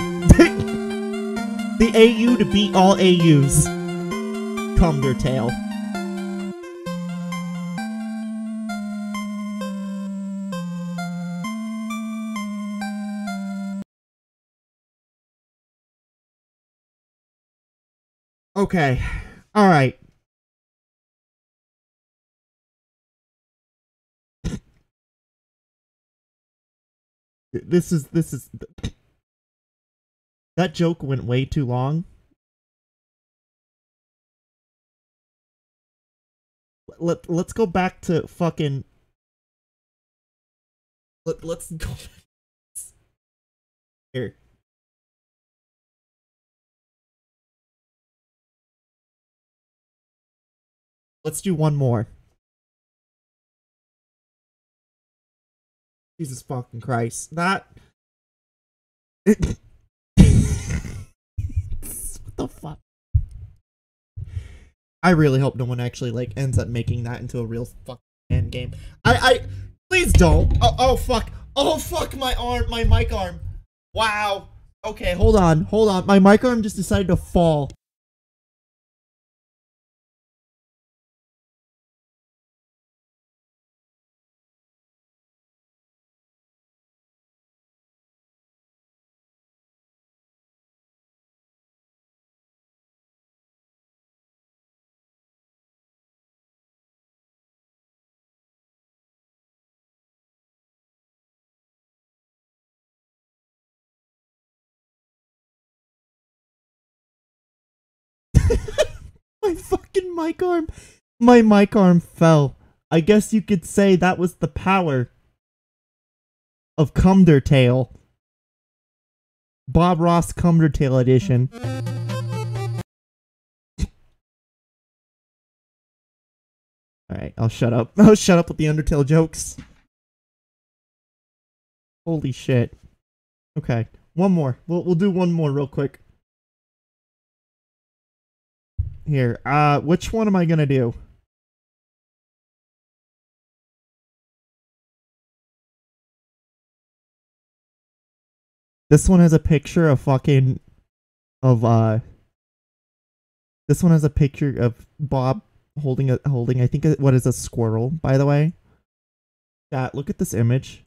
The A U to beat all A Us. Cumdertale. Okay. All right. This is, this is, that joke went way too long. Let, let's go back to fucking, let, let's go back here. Let's do one more. Jesus fucking Christ. That... What the fuck? I really hope no one actually, like, ends up making that into a real fucking end game. I- I- Please don't! Oh, oh, fuck! Oh, fuck my arm! My mic arm! Wow! Okay, hold on, hold on. My mic arm just decided to fall. My fucking mic arm. My mic arm fell. I guess you could say that was the power of Cumdertale. Bob Ross Cumdertale edition. Alright, I'll shut up. I'll shut up with the Undertale jokes. Holy shit. Okay, one more. We'll, we'll do one more real quick. Here, uh, which one am I gonna do? This one has a picture of fucking... Of, uh... This one has a picture of Bob holding, a, holding I think, a, what is a squirrel, by the way. Chat, look at this image.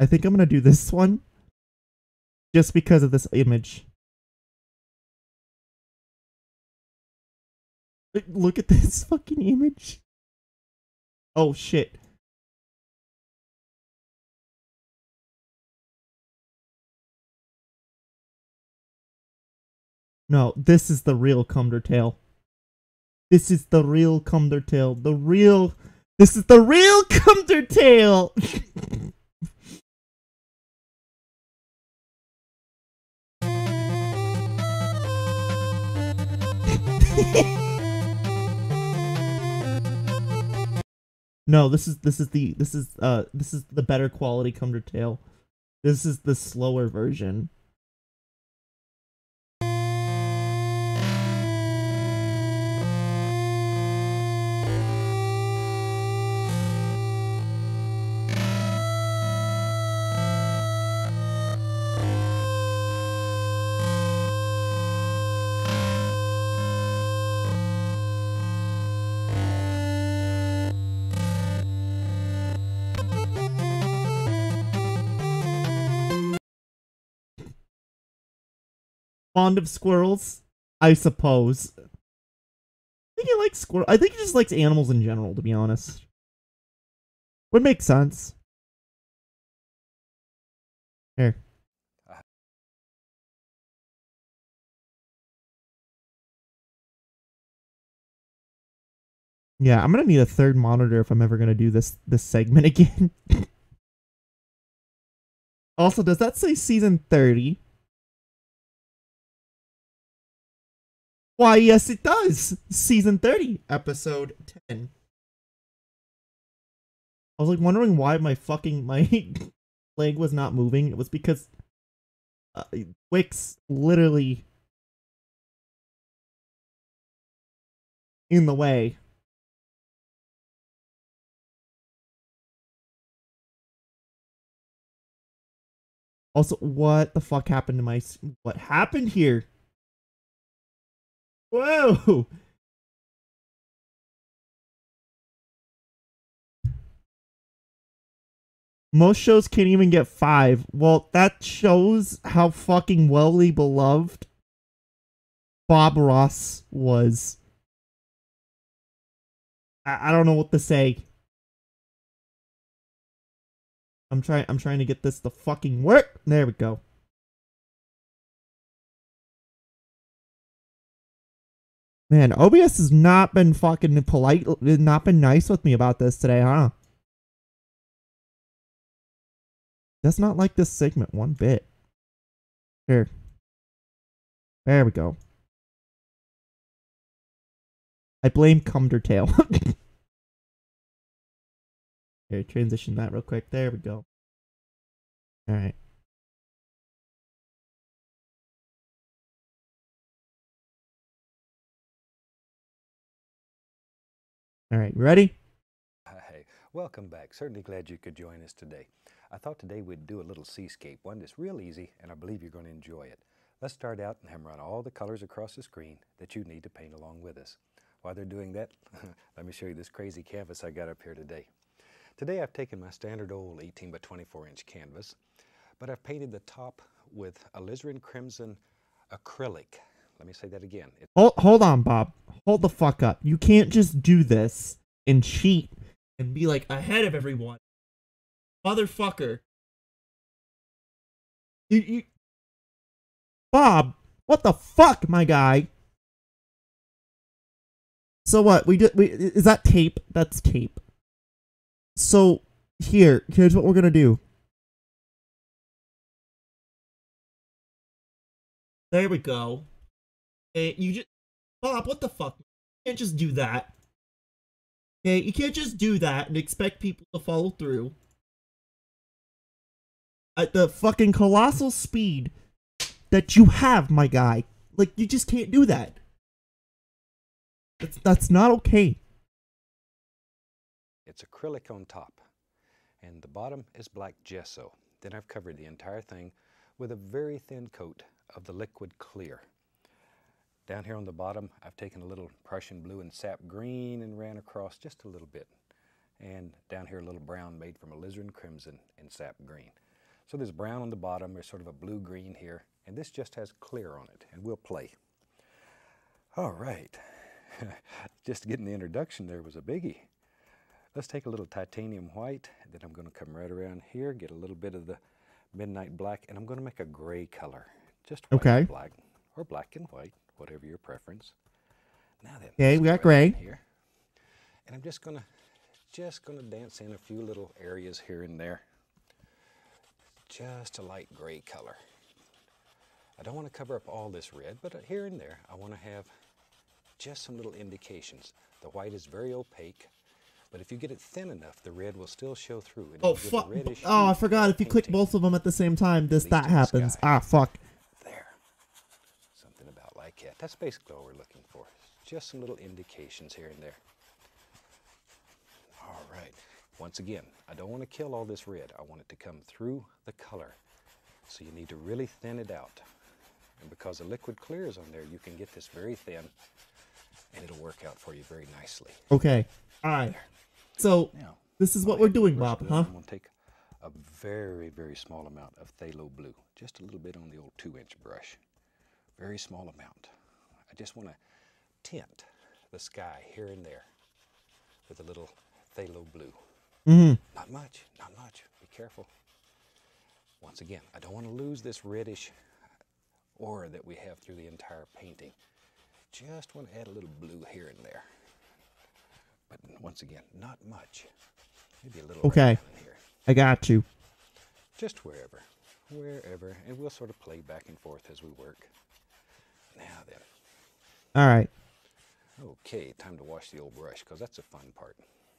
I think I'm gonna do this one. Just because of this image. Look at this fucking image. Oh shit. No, this is the real Cumdertale. This is the real Cumdertale. The real... This is the real Cumdertale! No, this is this is the this is uh this is the better quality Cumdertale. This is the slower version. fond of squirrels, I suppose. I think he likes squirrels. I think he just likes animals in general, to be honest. Would make sense. Here. Yeah, I'm gonna need a third monitor if I'm ever gonna do this this segment again. Also, does that say season thirty? Why, yes, it does. Season thirty, episode ten. I was like wondering why my fucking my leg was not moving. It was because uh, Twix literally in the way. Also, what the fuck happened to my... What happened here? Whoa! Most shows can't even get five. Well, that shows how fucking wildly beloved Bob Ross was. I, I don't know what to say. I'm trying I'm trying to get this to fucking work. There we go. Man, O B S has not been fucking polite, not been nice with me about this today, huh? Does not like this segment one bit. Here. There we go. I blame Cumdertale. Here, transition that real quick. There we go. All right. All right, ready? Hi, welcome back. Certainly glad you could join us today. I thought today we'd do a little seascape, one that's real easy, and I believe you're going to enjoy it. Let's start out and hammer out all the colors across the screen that you need to paint along with us. While they're doing that, let me show you this crazy canvas I got up here today. Today I've taken my standard old eighteen by twenty-four inch canvas, but I've painted the top with Alizarin crimson acrylic. Let me say that again. It's hold, hold on, Bob. Hold the fuck up. You can't just do this and cheat and be like ahead of everyone. Motherfucker. You, you... Bob, what the fuck, my guy? So what? We did. We, is that tape? That's tape. So, here, here's what we're gonna do. There we go. Okay, you just... Bob, what the fuck? You can't just do that. Okay, you can't just do that and expect people to follow through. At the fucking colossal speed that you have, my guy. Like, you just can't do that. That's, that's not okay. It's acrylic on top, and the bottom is black gesso. Then I've covered the entire thing with a very thin coat of the liquid clear. Down here on the bottom, I've taken a little Prussian blue and sap green and ran across just a little bit. And down here, a little brown made from alizarin crimson and sap green. So there's brown on the bottom, there's sort of a blue-green here, and this just has clear on it, and we'll play. All right, just getting the introduction there was a biggie. Let's take a little titanium white, then I'm going to come right around here, get a little bit of the midnight black, and I'm going to make a gray color. Just white okay. and black, or black and white, whatever your preference. Now then, okay, we got gray here, and I'm just going to just going to dance in a few little areas here and there. Just a light gray color. I don't want to cover up all this red, but here and there, I want to have just some little indications. The white is very opaque. But if you get it thin enough, the red will still show through. And oh, fuck. Oh, I forgot. If you click both of them at the same time, this, that happens. Ah, fuck. There. Something about like that. That's basically what we're looking for. Just some little indications here and there. All right. Once again, I don't want to kill all this red. I want it to come through the color. So you need to really thin it out. And because the liquid clear is on there, you can get this very thin, and it'll work out for you very nicely. Okay. All right. So now, this is what we're doing, Bob, blue, huh? I'm going to take a very, very small amount of Thalo blue, just a little bit on the old two inch brush. very small amount. I just want to tint the sky here and there with a little phthalo blue. Mm-hmm. Not much, not much. Be careful. Once again, I don't want to lose this reddish aura that we have through the entire painting. Just want to add a little blue here and there. But once again, not much. Maybe a little. Okay. Here. I got you. Just wherever, wherever, and we'll sort of play back and forth as we work. Now then. All right. Okay, time to wash the old brush because that's a fun part.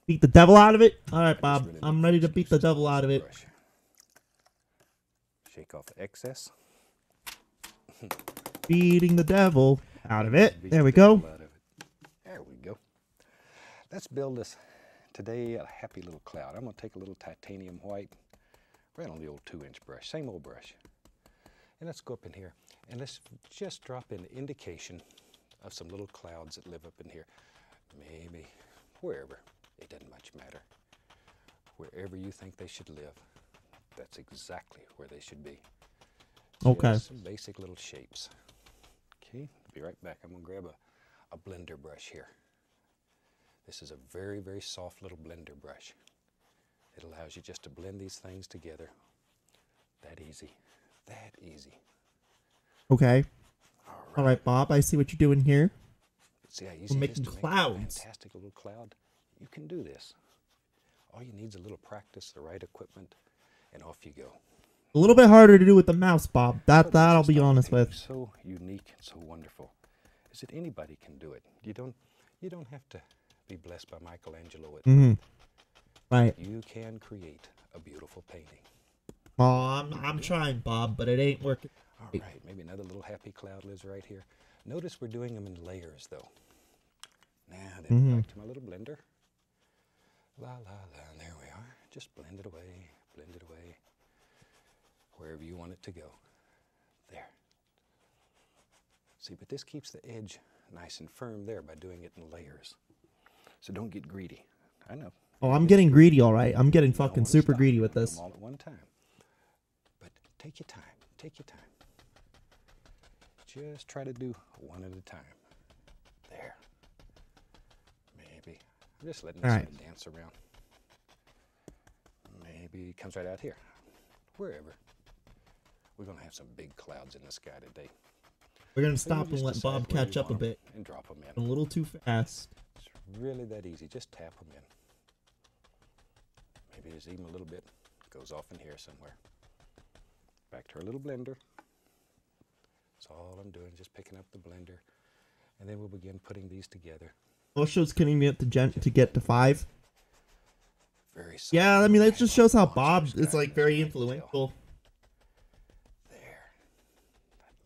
Beat the devil out of it? All right, Bob. Really I'm ready to beat the devil out of it. Brush. Shake off the excess. Beating the devil out of it. There we go. There we go. Let's build this today a happy little cloud. I'm going to take a little titanium white right on the old two inch brush. Same old brush. And let's go up in here and let's just drop in the indication of some little clouds that live up in here. Maybe wherever. It doesn't much matter. Wherever you think they should live, that's exactly where they should be. Okay. Just some basic little shapes. Okay, be right back. I'm gonna grab a, a blender brush here. This is a very, very soft little blender brush. It allows you just to blend these things together. That easy, that easy. Okay. All right, All right Bob, I see what you're doing here. See how easy We're making it is to clouds. Make a fantastic little cloud. You can do this. All you need is a little practice, the right equipment, and off you go. A little bit harder to do with the mouse, Bob. That, that I'll be honest with. So unique and so wonderful is that anybody can do it. You don't, you don't have to be blessed by Michelangelo. At mm-hmm. Right. You can create a beautiful painting. Oh, I'm, I'm trying, Bob, but it ain't working. All right, maybe another little happy cloud lives right here. Notice we're doing them in layers, though. Now, then mm-hmm. back to my little blender. La, la, la, and there we are. Just blend it away, blend it away, wherever you want it to go. There. See, but this keeps the edge nice and firm there by doing it in layers. So don't get greedy. I know. Oh, I'm getting greedy, all right. I'm getting fucking super greedy with this. All at one time. But take your time, take your time. Just try to do one at a time. There. Maybe. I'm just letting this right. sort of dance around. Maybe it comes right out here. Wherever. We're going to have some big clouds in the sky today. We're going to so stop and let Bob catch up a bit. And drop them in. A little too fast. It's really that easy. Just tap them in. Maybe there's even a little bit. Goes off in here somewhere. Back to our little blender. That's all I'm doing, just picking up the blender. And then we'll begin putting these together. Also, it's convenient to, gen to get to five. Very yeah, I mean, that just shows how Bob is, like, very influential. There.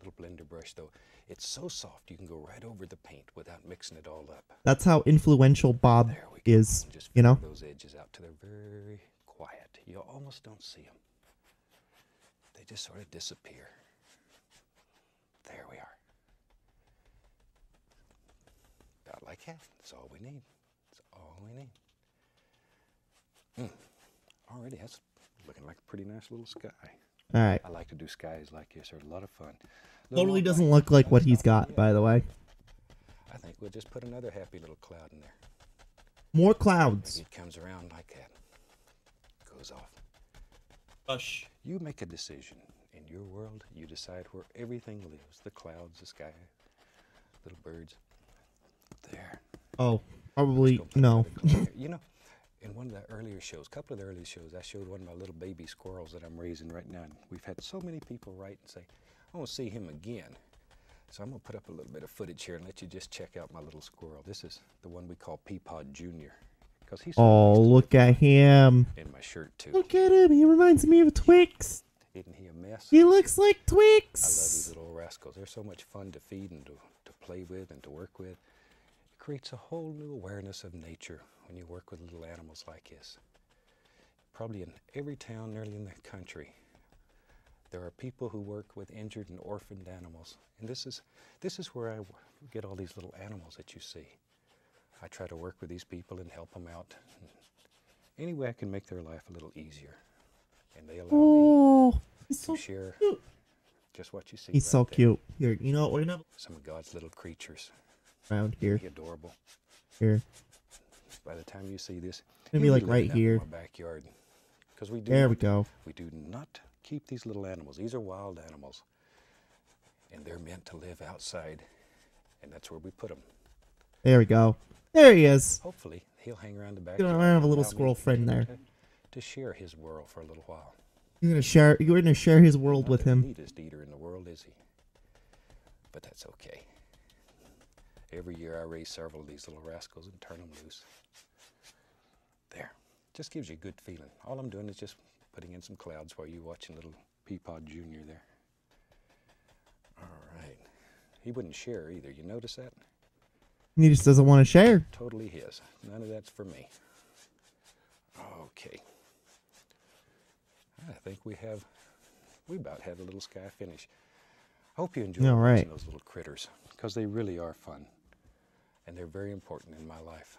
That little blender brush, though. It's so soft, you can go right over the paint without mixing it all up. That's how influential Bob is, just you know? Those edges out to their very quiet. You almost don't see them. They just sort of disappear. There we are. About like that. That's all we need. That's all we need. Mm. Already, that's looking like a pretty nice little sky. All right. I like to do skies like this. They're a lot of fun. Little totally doesn't look like what he's got, yeah. by the way. I think we'll just put another happy little cloud in there. More clouds. It comes around like that. Goes off. Hush. You make a decision. In your world, you decide where everything lives. The clouds, the sky, little birds. There. Oh, probably no. You know. In one of the earlier shows, a couple of the earlier shows, I showed one of my little baby squirrels that I'm raising right now. And we've had so many people write and say, I want to see him again. So I'm going to put up a little bit of footage here and let you just check out my little squirrel. This is the one we call Peapod Junior Cause he's oh, look at him. In my shirt, too. Look at him. He reminds me of Twix. Isn't he a mess? He looks like Twix. I love these little rascals. They're so much fun to feed and to, to play with and to work with. It creates a whole new awareness of nature. When you work with little animals like this, probably in every town nearly in the country, there are people who work with injured and orphaned animals. And this is, this is where I get all these little animals that you see. I try to work with these people and help them out. Any way I can make their life a little easier. And they allow oh, me to so share cute. Just what you see. He's so cute. Here, you know what we're gonna. Some of God's little creatures. Around here. Adorable. Here. By the time you see this, it's gonna be like right here. In my backyard. Because we do. There we go. We do not keep these little animals. These are wild animals, and they're meant to live outside, and that's where we put them. There we go. There he is. Hopefully, he'll hang around the back. Gonna have a little squirrel friend there. To, to share his world for a little while. You're gonna share. You're gonna share his world not with him. He's the neatest eater in the world, is he? But that's okay. Every year I raise several of these little rascals and turn them loose. There. Just gives you a good feeling. All I'm doing is just putting in some clouds while you're watching little Peapod Junior there. All right. He wouldn't share either. You notice that? He just doesn't want to share. Totally his. None of that's for me. Okay. I think we have, we about had a little sky finish. Hope you enjoy watching right. those little critters, because they really are fun. And they're very important in my life.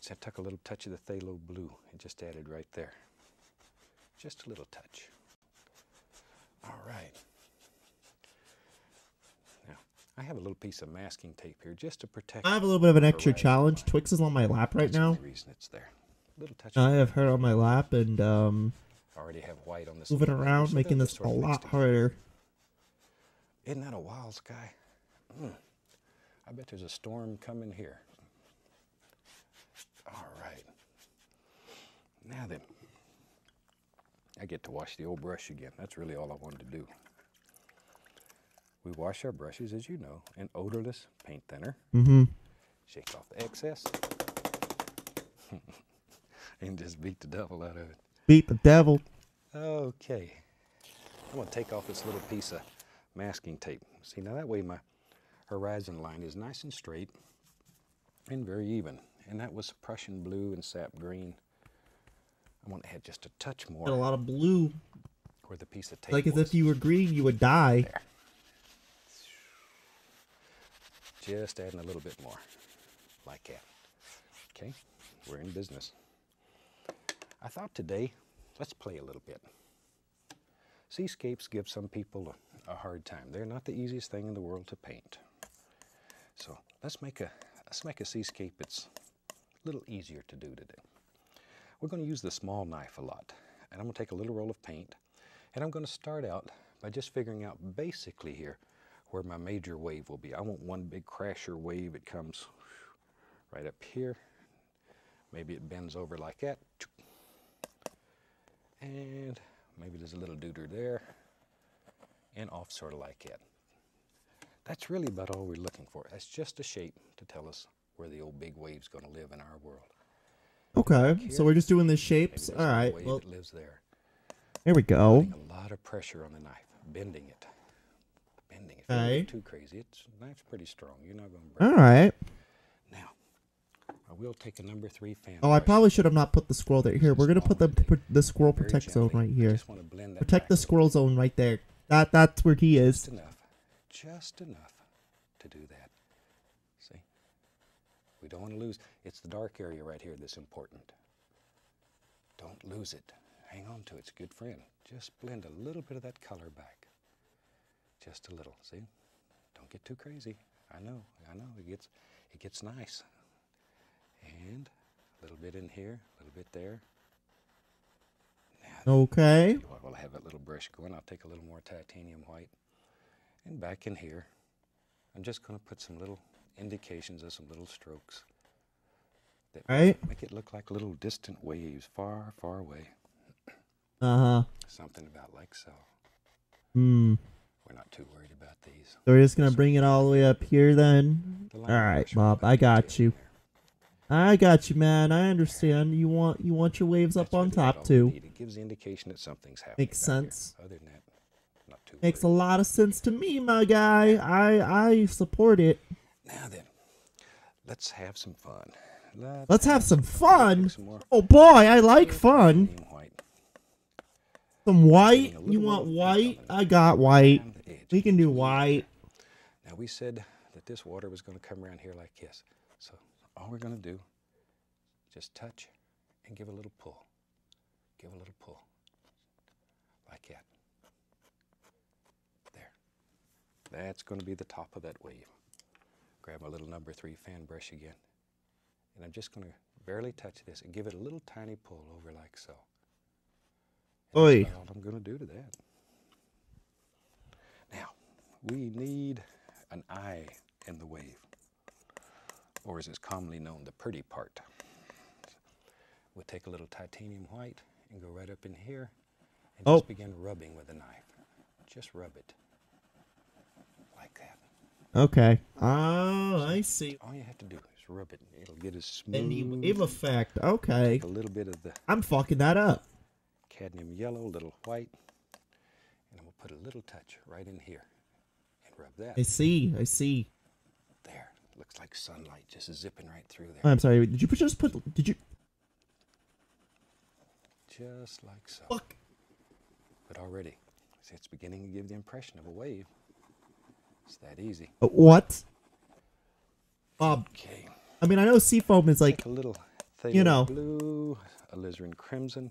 So I took a little touch of the Thalo blue and just added right there. Just a little touch. All right. Now, I have a little piece of masking tape here just to protect. I have a little bit of an extra challenge. Twix is on my lap right now. That's the reason it's there. Little touch I have her on my lap and um, already have white on this moving around, so making this a lot harder. Isn't that a wild sky? Mm. I bet there's a storm coming here. All right. Now then, I get to wash the old brush again. That's really all I wanted to do. We wash our brushes, as you know, in odorless paint thinner. Mm-hmm. Shake off the excess. And just beat the devil out of it. Beat the devil. Okay. I'm going to take off this little piece of masking tape. See, now that way my horizon line is nice and straight and very even. And that was Prussian blue and sap green. I want to add just a touch more. Got a lot of blue. Where the piece of tape Like was. As if you were green, you would die. There. Just adding a little bit more. Like that. Okay. We're in business. I thought today, let's play a little bit. Seascapes give some people a, a hard time. They're not the easiest thing in the world to paint. So let's make a let's make a seascape that's a little easier to do today. We're going to use the small knife a lot. And I'm going to take a little roll of paint. And I'm going to start out by just figuring out basically here where my major wave will be. I want one big crasher wave. It comes right up here. Maybe it bends over like that. And maybe there's a little dooder there, and off sort of like that. That's really about all we're looking for. That's just a shape to tell us where the old big wave's going to live in our world. Okay, here, so we're just doing the shapes. All right. Wave well, that lives there. There we go. A lot of pressure on the knife, bending it, bending it. Okay. If you're too crazy, it's knife's pretty strong. You're not going to break. All right. It. Now. I will take a number three fan. Oh, I probably should have not put the squirrel there. Here, we're gonna put the the squirrel protect zone right here. Protect the squirrel zone right there. That that's where he is. Just enough, just enough to do that. See, we don't want to lose. It's the dark area right here that's important. Don't lose it. Hang on to it. It's a good friend. Just blend a little bit of that color back. Just a little. See, don't get too crazy. I know, I know. It gets it gets nice. And a little bit in here, a little bit there. Now, okay. While I have that little brush going, I'll take a little more titanium white. And back in here, I'm just going to put some little indications of some little strokes. That right. Make it look like little distant waves, far, far away. Uh-huh. Something about like so. Hmm. We're not too worried about these. So we're just going to so bring it all the way up here then? The all right, Bob, I got you. I got you, man. I understand. You want you want your waves That's up on top too. It gives the indication that something's happening. Makes sense. Other than that, not too Makes worried. A lot of sense to me, my guy. I I support it. Now then, let's have some fun. Let's, let's have some fun. Some oh boy, I like fun. White. Some white. You want white? I got white. We can do white. Now we said that this water was going to come around here like this, so. All we're going to do, just touch and give a little pull. Give a little pull. Like that. That's going to be the top of that wave. Grab my little number three fan brush again. And I'm just going to barely touch this and give it a little tiny pull over like so. And Oy. That's all I'm going to do to that. Now, we need an eye in the wave, or as it's commonly known, the pretty part. We'll take a little titanium white and go right up in here and oh. just begin rubbing with a knife. Just rub it like that. Okay. Oh, so I see. All you have to do is rub it. It'll get as smooth. Wave effect. Okay. Take a little bit of the. I'm fucking that up. Cadmium yellow, little white, and we'll put a little touch right in here and rub that. I see. I see. There. Looks like sunlight just zipping right through there. Oh, I'm sorry. Did you just put? Did you? Just like so. Fuck. But already, see, it's beginning to give the impression of a wave. It's that easy. Uh, what? Bob. Okay. I mean, I know seafoam is like, like a little thing. You know, blue, alizarin crimson,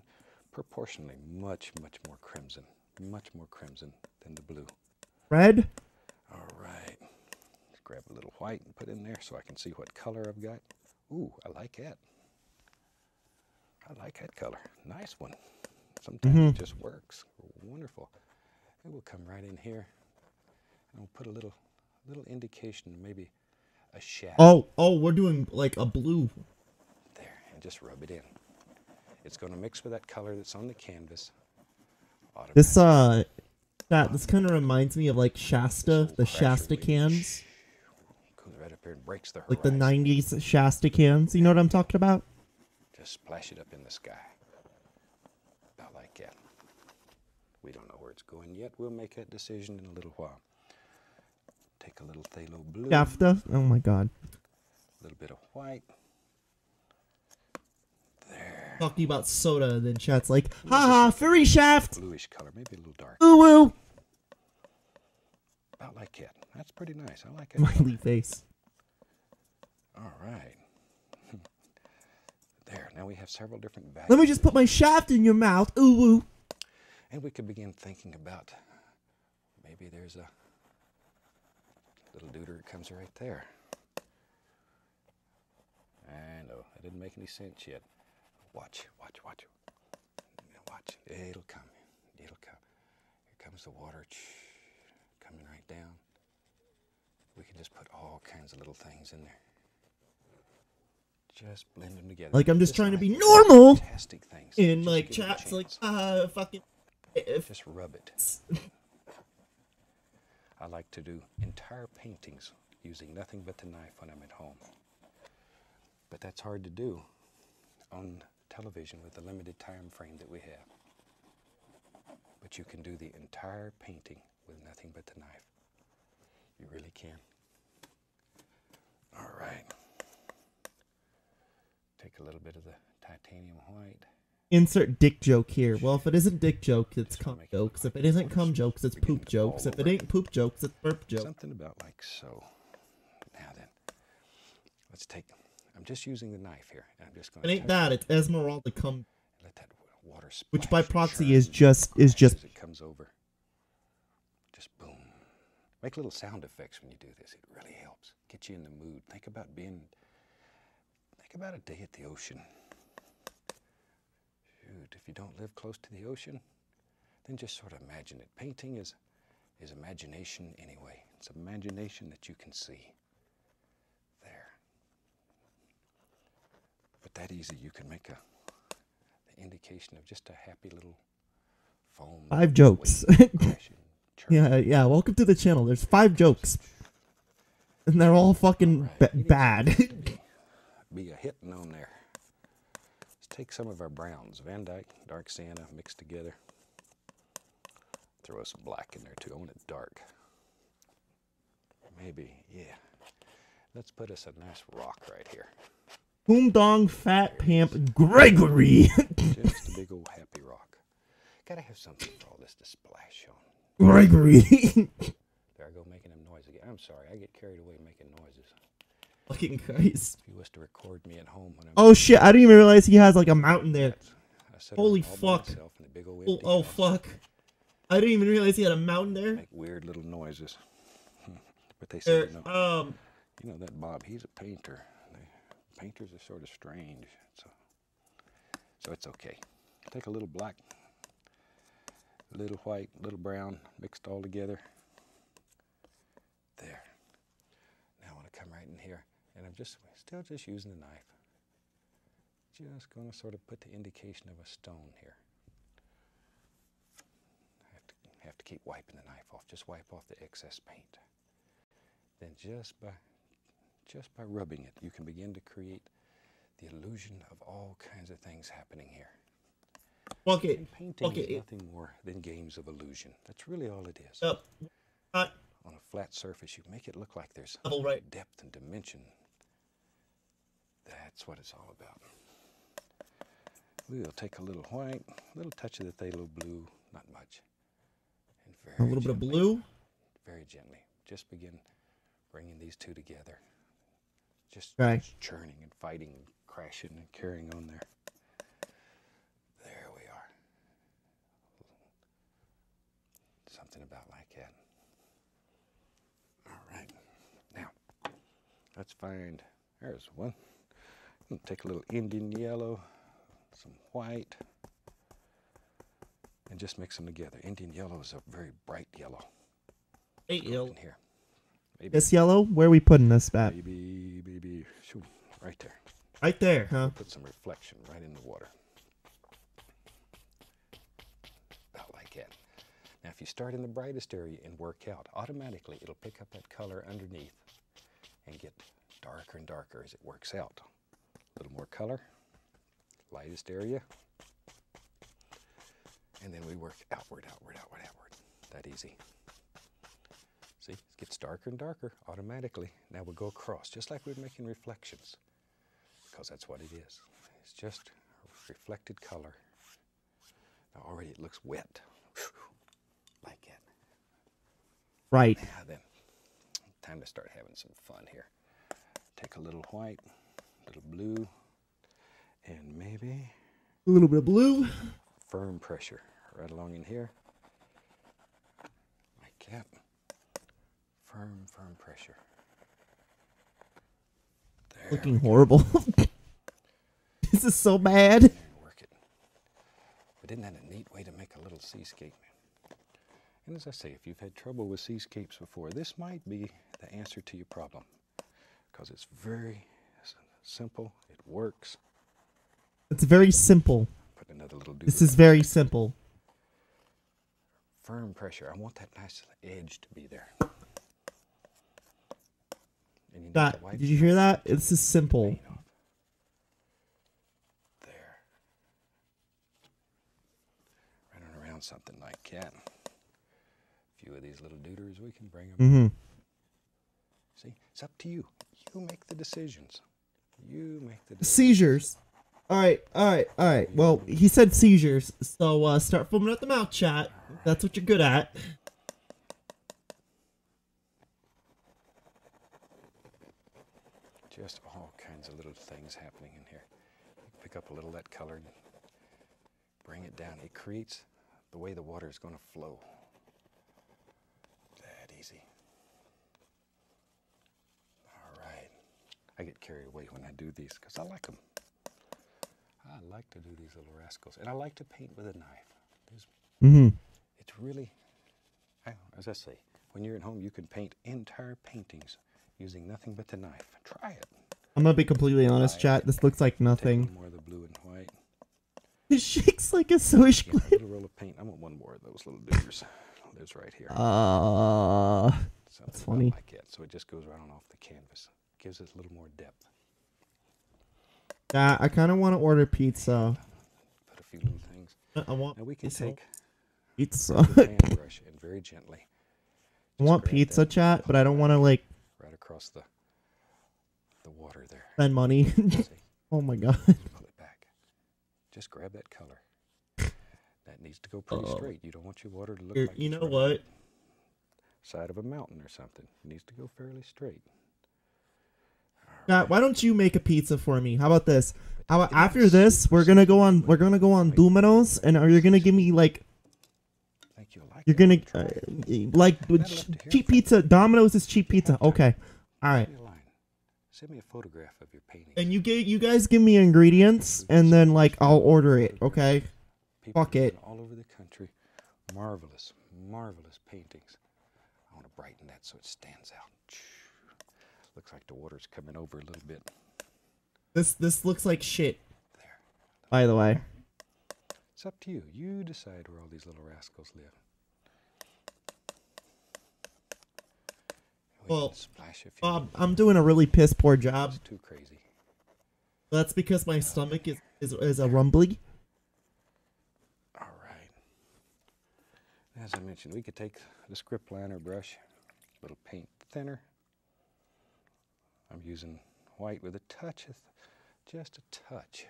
proportionally much, much more crimson, much more crimson than the blue. Red. All right. Grab a little white and put in there so I can see what color I've got. Ooh, I like that. I like that color. Nice one. Sometimes mm-hmm. it just works. Wonderful. And we'll come right in here and we'll put a little little indication, maybe a shadow. Oh, oh, we're doing like a blue. There, and just rub it in. It's going to mix with that color that's on the canvas. This, uh, that, this kind of reminds me of like Shasta, the Shasta cans. Right up here and breaks the horizon. Like the nineties Shasta cans, you know what I'm talking about? Just splash it up in the sky. About like that. We don't know where it's going yet. We'll make that decision in a little while. Take a little Thalo blue. Shasta? Oh my god. A little bit of white. There. Talking about soda, and then chat's like, haha, furry shaft! Bluish color, maybe a little dark. Ooh, woo! About like that. That's pretty nice. I like it. Smiley face. All right. There. Now we have several different values. Let me just put my shaft in your mouth. Ooh, woo. And we could begin thinking about maybe there's a little duder that comes right there. I know. It didn't make any sense yet. Watch, watch, watch. Watch. It'll come. It'll come. Here comes the water. Coming right down. We can just put all kinds of little things in there. Just blend them together. Like I'm just, just trying like to be normal. Fantastic things. In just like chats, like ah, uh, fucking. Just rub it. I like to do entire paintings using nothing but the knife when I'm at home. But that's hard to do on television with the limited time frame that we have. But you can do the entire painting with nothing but the knife. You really can. All right. Take a little bit of the titanium white. Insert dick joke here. Well, if it isn't dick joke, it's cum jokes. If it isn't cum jokes, it's poop jokes. If it ain't poop jokes, it's burp jokes. Something about like so. Now then, let's take. I'm just using the knife here. And I'm just going. It ain't that. It's Esmeralda cum. Let that water splash. Which by proxy is just is just. As it comes over. Just boom. Make little sound effects when you do this. It really helps. Get you in the mood. Think about being, think about a day at the ocean. Shoot, if you don't live close to the ocean, then just sort of imagine it. Painting is, is imagination anyway. It's imagination that you can see. There. But that easy, you can make a, an indication of just a happy little foam. Five jokes. Yeah, yeah, welcome to the channel. There's five jokes. And they're all fucking all right. bad. Be a hitting on there. Let's take some of our browns. Van Dyke, dark Santa, mixed together. Throw some black in there too. I want it dark. Maybe, yeah. Let's put us a nice rock right here. Boom dong fat pamp Gregory. Just a big old happy rock. Gotta have something for all this to splash on. Gregory. There I go making them noise again. I'm sorry, I get carried away making noises. Fucking Christ. If you was to record me at home when I'm oh shit, I didn't even realize he has like a mountain there. Holy fuck. Oh, oh fuck. I didn't even realize he had a mountain there. Make weird little noises. But they say, you know, um, you know that Bob, he's a painter. They, painters are sort of strange. So, so it's okay. Take a little black, a little white, a little brown, mixed all together. There. Now I want to come right in here, and I'm just still just using the knife. Just going to sort of put the indication of a stone here. I have to, have to keep wiping the knife off. Just wipe off the excess paint. Then just by, just by rubbing it, you can begin to create the illusion of all kinds of things happening here. Okay. And painting okay. is nothing more than games of illusion. That's really all it is. Uh, uh, On a flat surface, you make it look like there's all right. depth and dimension. That's what it's all about. We'll take a little white, a little touch of the Thalo blue, not much. And very a little gently, bit of blue? Very gently. Just begin bringing these two together. Just, right. just churning and fighting and crashing and carrying on there. There we are. Something about like that. All right. Now, let's find, there's one. I'm gonna take a little Indian yellow, some white, and just mix them together. Indian yellow is a very bright yellow. Eight yellow. Here. Maybe. This yellow? Where are we putting this at? Maybe, maybe, shoo, right there. Right there, huh? We'll put some reflection right in the water. About like that. Now, if you start in the brightest area and work out, automatically it'll pick up that color underneath and get darker and darker as it works out. A little more color. Lightest area, and then we work outward, outward, outward, outward. That easy. See, it gets darker and darker automatically. Now we'll go across, just like we're making reflections, because that's what it is. It's just reflected color. Now already it looks wet, like it. Right. Now then, time to start having some fun here. Take a little white, a little blue, and maybe a little bit of blue. Firm pressure right along in here. Like that. Firm, firm pressure. There Looking horrible. This is so bad. Work it. But isn't that a neat way to make a little seascape? And as I say, if you've had trouble with seascapes before, this might be the answer to your problem. Because it's very simple. It works. It's very simple. Put another little this is very simple. Firm pressure. I want that nice edge to be there. And you that, the did you hear that? This is simple. There. Running around something like that. A few of these little dooders, we can bring them. Mm-hmm. See, it's up to you. You make the decisions. You make the decisions. Seizures. Alright, alright, alright. Well, he said seizures, so uh, start foaming at the mouth, chat. Right. That's what you're good at. Just all kinds of little things happening in here. Pick up a little of that color and bring it down. It creates the way the water is going to flow. That easy. Alright. I get carried away when I do these because I like them. I like to do these little rascals, and I like to paint with a knife. Mm-hmm. It's really, I, as I say, when you're at home, you can paint entire paintings using nothing but the knife. Try it. I'm gonna be completely Try honest, it. chat. This looks like nothing. Take more of the blue and white. It shakes like a swish. Yeah, a little roll of paint. I want one more of those little doodles. Those right here. Ah, uh, that's funny. Like it. So it just goes right on off the canvas. Gives it a little more depth. Yeah, I kind of want to order pizza. Put a few little things. I want now we can pizza. take pizza. Hand brush and very gently. I want pizza, chat, but I don't want to like right across the the water there. Spend money. Oh my god. Pull it back. Just grab that color. That needs to go pretty uh-oh. straight. You don't want your water to look You're, like you know what? Side of a mountain or something. It needs to go fairly straight. Chat, why don't you make a pizza for me? How about this? How after this, we're gonna go on. We're gonna go on Domino's, and are you gonna give me like? You're You're gonna uh, like cheap pizza. Domino's is cheap pizza. Okay, all right. Send me a photograph of your painting. And you get, you guys give me ingredients, and then like I'll order it. Okay. Fuck it. All over the country, marvelous, marvelous paintings. I want to brighten that so it stands out. Looks like the water's coming over a little bit. This this looks like shit. There. By the way. It's up to you. You decide where all these little rascals live. We well, splash a few Bob, I'm doing a really piss poor job. It's too crazy. That's because my stomach is is, is a rumbly. All right. As I mentioned, we could take the script liner brush, a little paint thinner. I'm using white with a touch of, just a touch.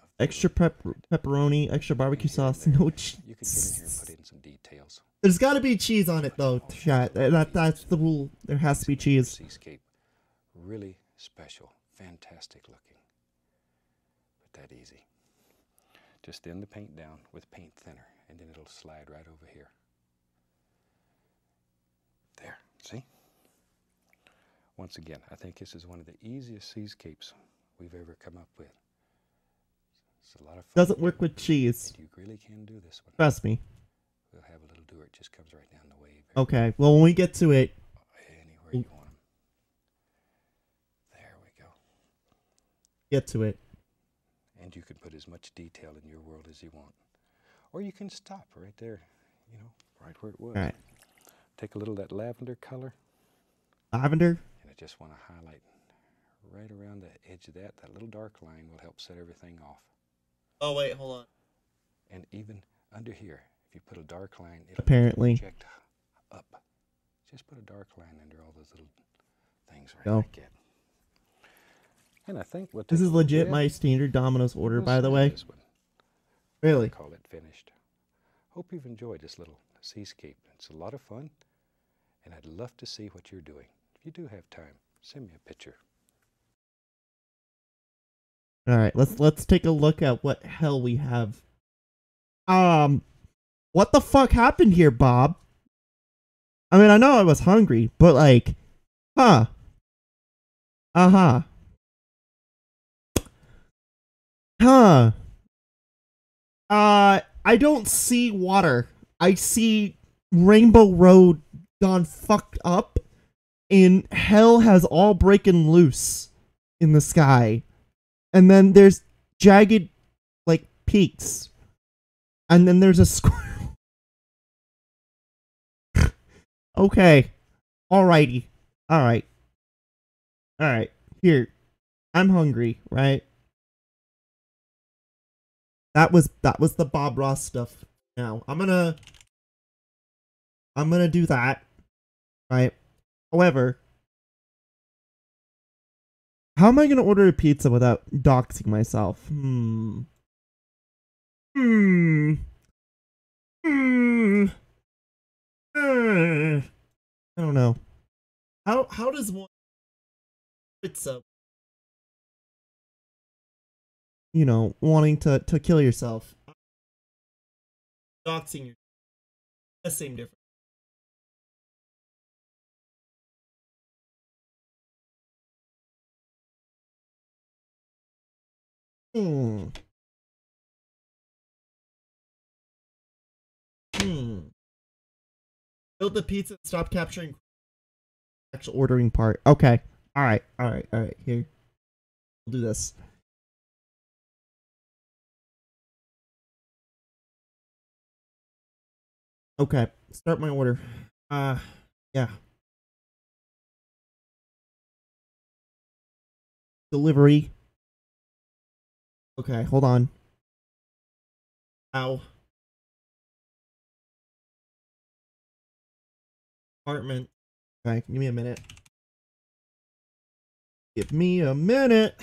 Of extra pep pepperoni, extra barbecue sauce, no cheese. You can get in here and put in some details. There's got to be cheese on it though, chat. That, that's the rule. There has to be cheese. Seascape, really special, fantastic looking. But that easy. Just thin the paint down with paint thinner, and then it'll slide right over here. There, see? Once again, I think this is one of the easiest seascapes we've ever come up with. It's a lot of fun. Doesn't work with cheese. You really can do this one. Trust me. We'll have a little do it. Just comes right down the wave. Okay. Well, when we get to it. Anywhere you want them. There we go. Get to it. And you can put as much detail in your world as you want. Or you can stop right there, you know, right where it was. All right. Take a little of that lavender color. Lavender? Just want to highlight right around the edge of that. That little dark line will help set everything off. Oh wait, hold on. And even under here, if you put a dark line, it'll apparently project up. Just put a dark line under all those little things right no. there. And I think what this is legit red. My standard Domino's order, we'll by the way. Really? Call it finished. Hope you've enjoyed this little seascape. It's a lot of fun, and I'd love to see what you're doing. If you do have time, send me a picture. All right, let's let's take a look at what hell we have. Um, what the fuck happened here, Bob? I mean, I know I was hungry, but like, huh? Uh huh. Huh. Uh, I don't see water. I see Rainbow Road gone fucked up. And hell has all breaking loose in the sky. And then there's jagged, like, peaks. And then there's a squirrel. Okay. Alrighty. Alright. Alright. Here. I'm hungry, right? That was, that was the Bob Ross stuff. Now, I'm gonna... I'm gonna do that. Right? However, how am I going to order a pizza without doxing myself? Hmm. Hmm. Hmm. Uh, I don't know. How how does one pizza, you know, wanting to to kill yourself? Doxing yourself. The same difference. Hmm. Hmm. Build the pizza and stop capturing actual ordering part. Okay. Alright, alright, alright. Here. We'll do this. Okay. Start my order. Uh yeah. Delivery. Okay, hold on. Ow. Apartment. Okay, give me a minute. Give me a minute.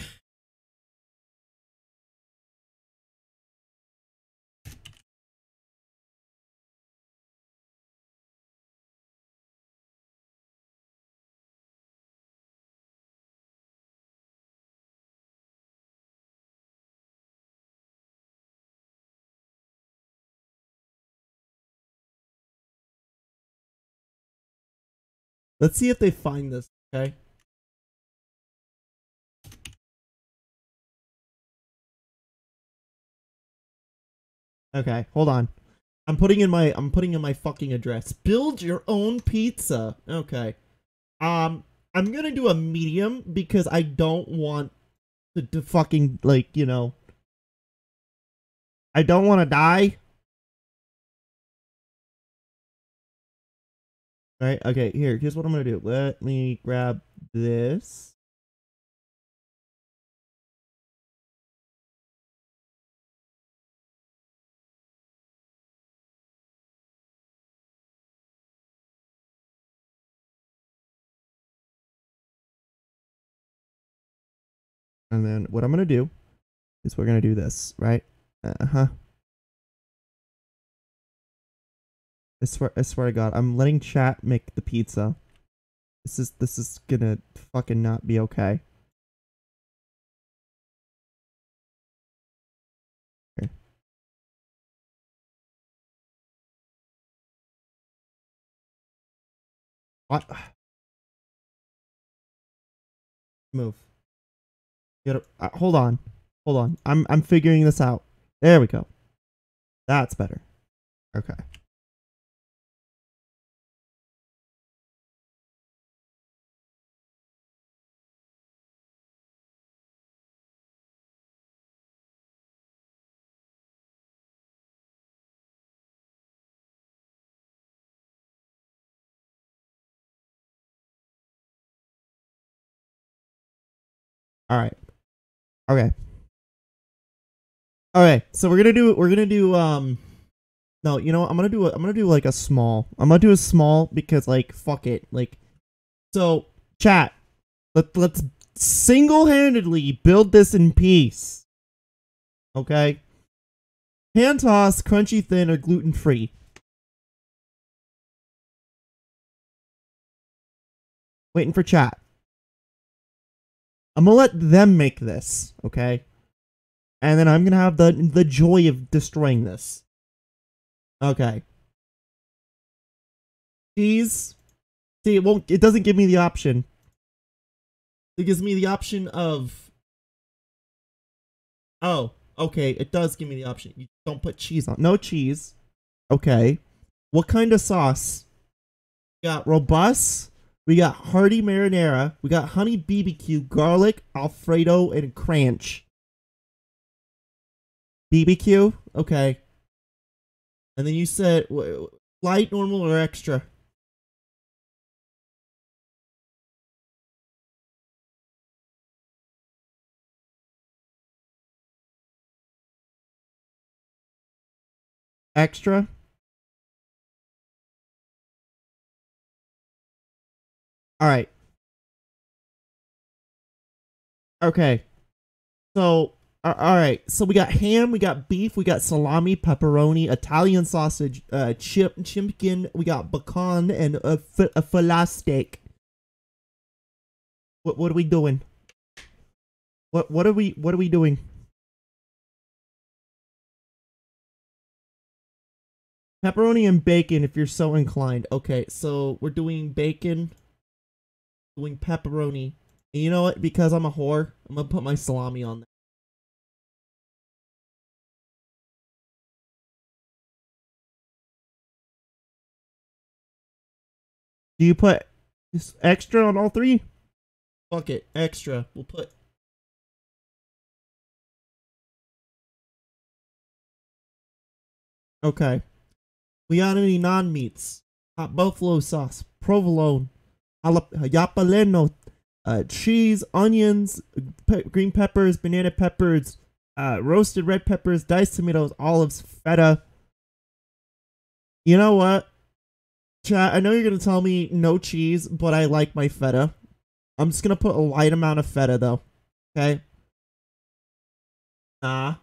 Let's see if they find this, okay? Okay, hold on. I'm putting in my I'm putting in my fucking address. Build your own pizza. Okay. Um I'm going to do a medium because I don't want to, to fucking like, you know. I don't want to die. All right, okay, here, here's what I'm gonna do. Let me grab this. And then what I'm gonna do is we're gonna do this, right? Uh-huh. I swear, I swear to God, I'm letting chat make the pizza. This is, this is gonna fucking not be okay. Here. What? Move. Get up. Uh, hold on. Hold on. I'm, I'm figuring this out. There we go. That's better. Okay. All right. Okay. All right. So we're going to do we're going to do um no, you know, what? I'm going to do a, I'm going to do like a small. I'm going to do a small because like fuck it. Like so chat. Let let's single-handedly build this in peace. Okay? Hand toss, crunchy thin or gluten-free. Waiting for chat. I'm gonna let them make this, okay? And then I'm gonna have the the joy of destroying this. Okay. Cheese. See, it won't. It doesn't give me the option. It gives me the option of. Oh, okay. It does give me the option. You don't put cheese on. No cheese. Okay. What kind of sauce? We got robust. We got hearty marinara, we got honey B B Q, garlic, Alfredo, and cranch. B B Q? Okay. And then you said light, normal, or extra? Extra? All right. Okay. So, uh, all right. So we got ham, we got beef, we got salami, pepperoni, Italian sausage, uh, chip, chimkin, we got bacon, and a, a filet steak. What what are we doing? What what are we what are we doing? Pepperoni and bacon, if you're so inclined. Okay, so we're doing bacon. Doing pepperoni. And you know what? Because I'm a whore, I'm gonna put my salami on there. Do you put extra on all three? Fuck it. Extra. We'll put. Okay. We got any non-meats? Hot buffalo sauce. Provolone. Jalapeno, uh, cheese, onions, pe green peppers, banana peppers, uh, roasted red peppers, diced tomatoes, olives, feta. You know what? Chat, I know you're going to tell me no cheese, but I like my feta. I'm just going to put a light amount of feta, though. Okay? Nah.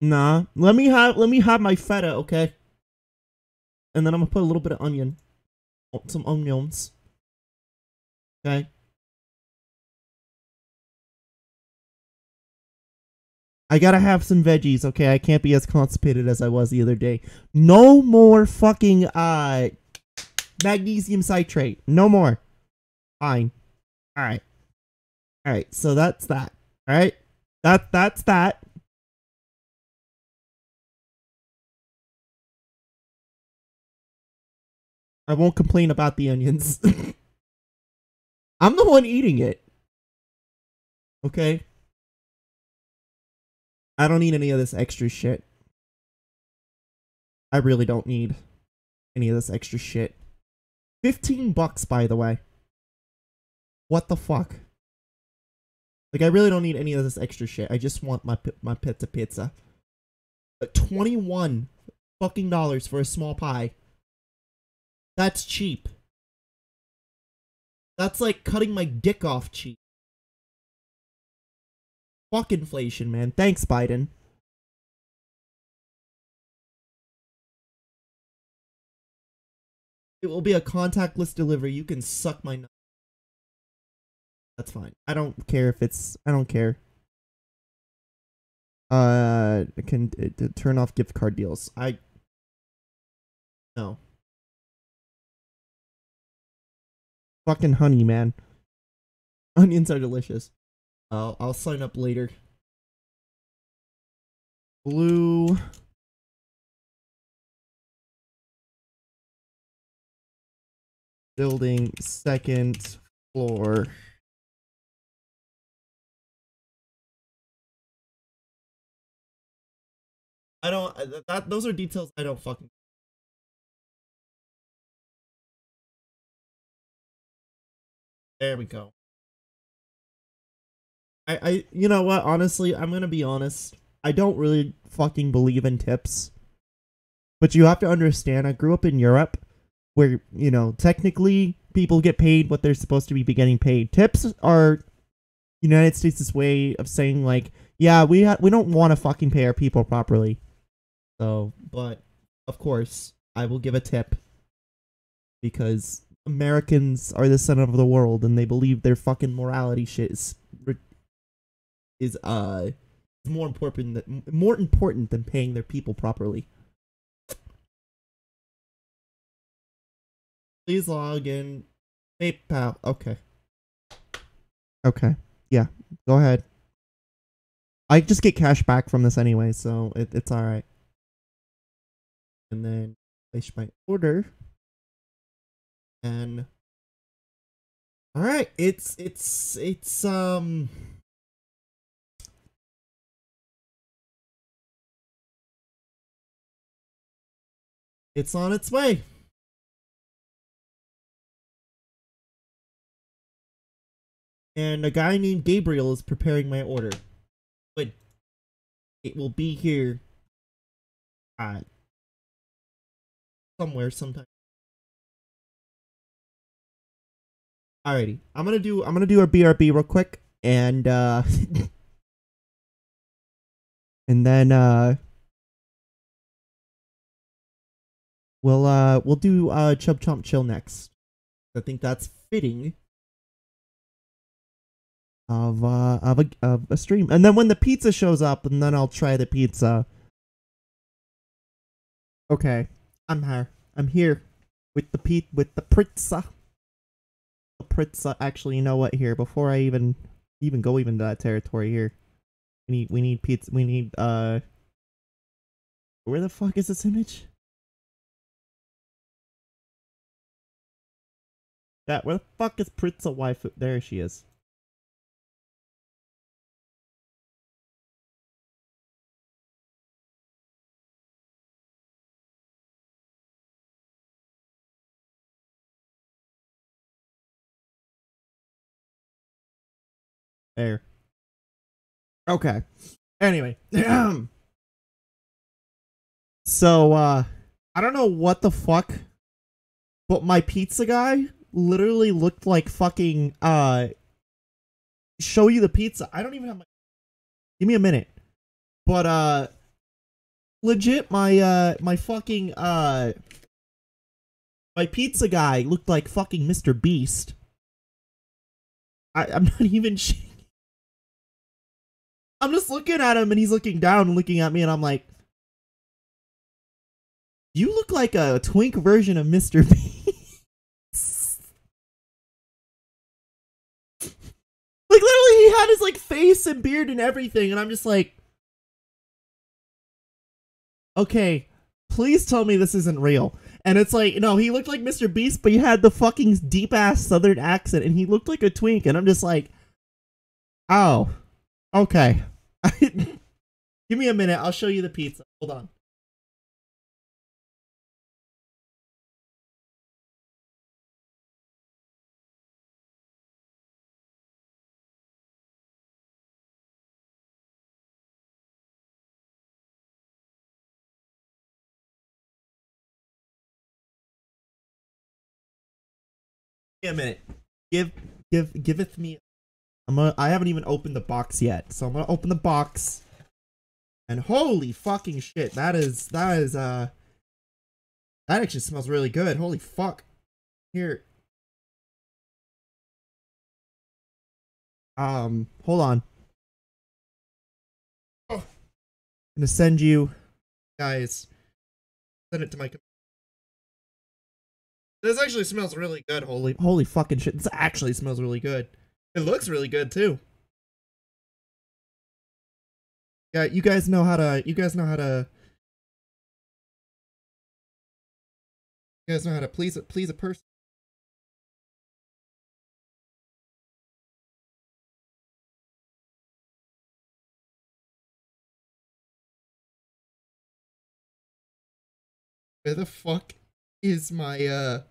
Nah. Let me have, let me have my feta, okay? And then I'm going to put a little bit of onion. Some onions. Okay. I gotta have some veggies, okay? I can't be as constipated as I was the other day. No more fucking, uh, Magnesium citrate. No more. Fine. All right. All right. So that's that. All right. That, that's that. I won't complain about the onions. I'm the one eating it. Okay? I don't need any of this extra shit. I really don't need any of this extra shit. fifteen bucks, by the way. What the fuck? Like, I really don't need any of this extra shit. I just want my, my pizza pizza. But twenty-one fucking dollars for a small pie. That's cheap. That's like cutting my dick off cheap. Fuck inflation, man. Thanks, Biden. It will be a contactless delivery. You can suck my nuts. That's fine. I don't care if it's... I don't care. Uh, can uh, turn off gift card deals. I... No. Fucking honey, man. Onions are delicious. Uh, I'll sign up later. Blue. Building second floor. I don't... That, those are details I don't fucking... There we go. I, I, you know what, honestly, I'm gonna be honest. I don't really fucking believe in tips. But you have to understand, I grew up in Europe, where, you know, technically, people get paid what they're supposed to be getting paid. Tips are United States' way of saying, like, yeah, we, ha we don't want to fucking pay our people properly. So, but, of course, I will give a tip. Because... Americans are the center of the world, and they believe their fucking morality shit is is uh more important than more important than paying their people properly. Please log in PayPal. Okay. Okay. Yeah. Go ahead. I just get cash back from this anyway, so it, it's all right. And then place my order. And all right, it's it's it's um it's on its way. And a guy named Gabriel is preparing my order. But it will be here uh somewhere sometime. Alrighty, I'm gonna do I'm gonna do our B R B real quick, and uh, and then uh, we'll uh we'll do uh Chub Chomp Chill next. I think that's fitting of uh of a of a stream, and then when the pizza shows up, and then I'll try the pizza. Okay, I'm here. I'm here with the pe with the pizza. Pritza, actually, you know what? Here, before I even even go even to that territory, here, we need we need pizza. We need uh, where the fuck is this image? That where the fuck is Pritza waifu? There she is. There. Okay. Anyway. So, uh, I don't know what the fuck, but my pizza guy literally looked like fucking, uh, show you the pizza. I don't even have my... Give me a minute. But, uh, legit, my, uh, my fucking, uh, my pizza guy looked like fucking Mister Beast. I, I'm not even... I'm just looking at him, and he's looking down and looking at me, and I'm like, you look like a twink version of Mister Beast. literally he had his like face and beard and everything, and I'm just like, okay, please tell me this isn't real. And it's like, no, he looked like Mister Beast, but he had the fucking deep ass southern accent, and he looked like a twink, and I'm just like, oh, okay. Give me a minute, I'll show you the pizza. Hold on. Give me a minute. Give, give, giveth me. I'm gonna, I haven't even opened the box yet, so I'm gonna open the box. And holy fucking shit, that is, that is, uh, that actually smells really good. Holy fuck. Here. Um, hold on. Oh. I'm gonna send you, guys, send it to my computer. This actually smells really good, holy, holy fucking shit. This actually smells really good. It looks really good, too. Yeah, you guys know how to, you guys know how to, you guys know how to please, please a person. Where the fuck is my, uh,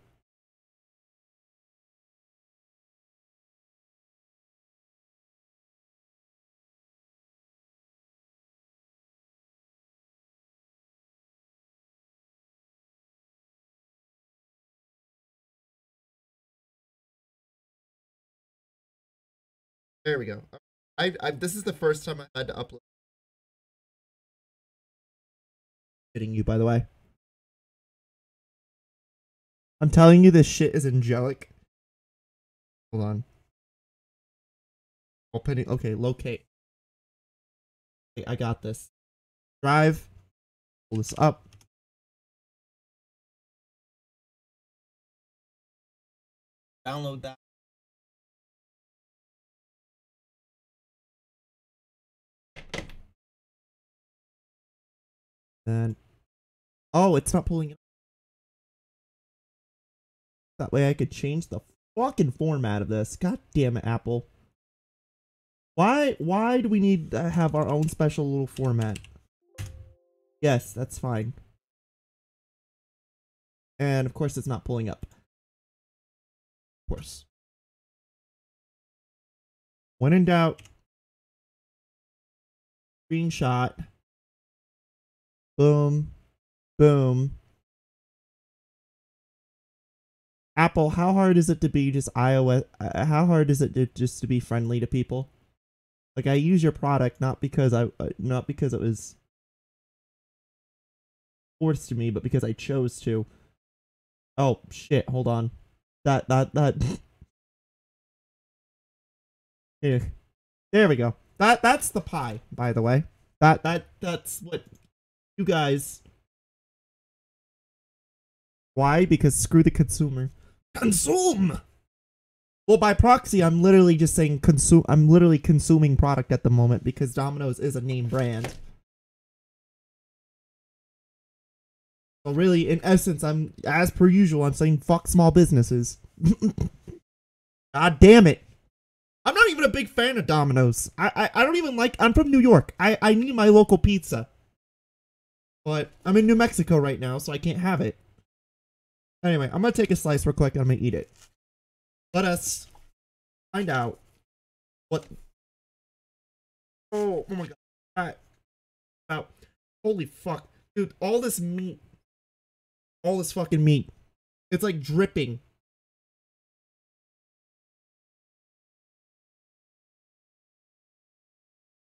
there we go. I, I this is the first time I had to upload. Hitting you, by the way. I'm telling you, this shit is angelic. Hold on. Opening. Okay, locate. Okay, I got this. Drive. Pull this up. Download that. Then, oh, it's not pulling it up. That way I could change the fucking format of this. God damn it, Apple. Why, why do we need to have our own special little format? Yes, that's fine. And of course it's not pulling up. Of course. When in doubt, screenshot. Boom, boom. Apple, how hard is it to be just iOS? Uh, how hard is it to just to be friendly to people? Like, I use your product not because I, uh, not because it was forced to me, but because I chose to. Oh shit! Hold on. That that that. Here, there we go. That that's the pie, by the way. That that that's what. You guys. Why? Because screw the consumer. Consume! Well, by proxy, I'm literally just saying consume. I'm literally consuming product at the moment because Domino's is a name brand. So really, in essence, I'm, as per usual, I'm saying fuck small businesses. God damn it. I'm not even a big fan of Domino's. I, I, I don't even like, I'm from New York. I, I need my local pizza. But I'm in New Mexico right now, so I can't have it. Anyway, I'm going to take a slice real quick and I'm going to eat it. Let us find out what... Oh, oh my god. All right. Wow. Holy fuck. Dude, all this meat. All this fucking meat. It's like dripping.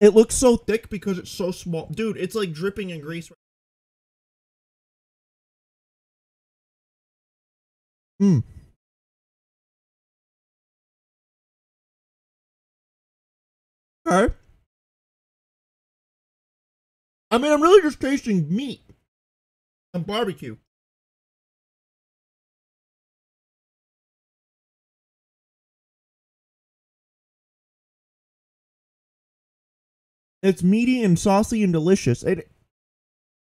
It looks so thick because it's so small. Dude, it's like dripping in grease. Hmm. Okay. I mean, I'm really just tasting meat and barbecue. It's meaty and saucy and delicious. It,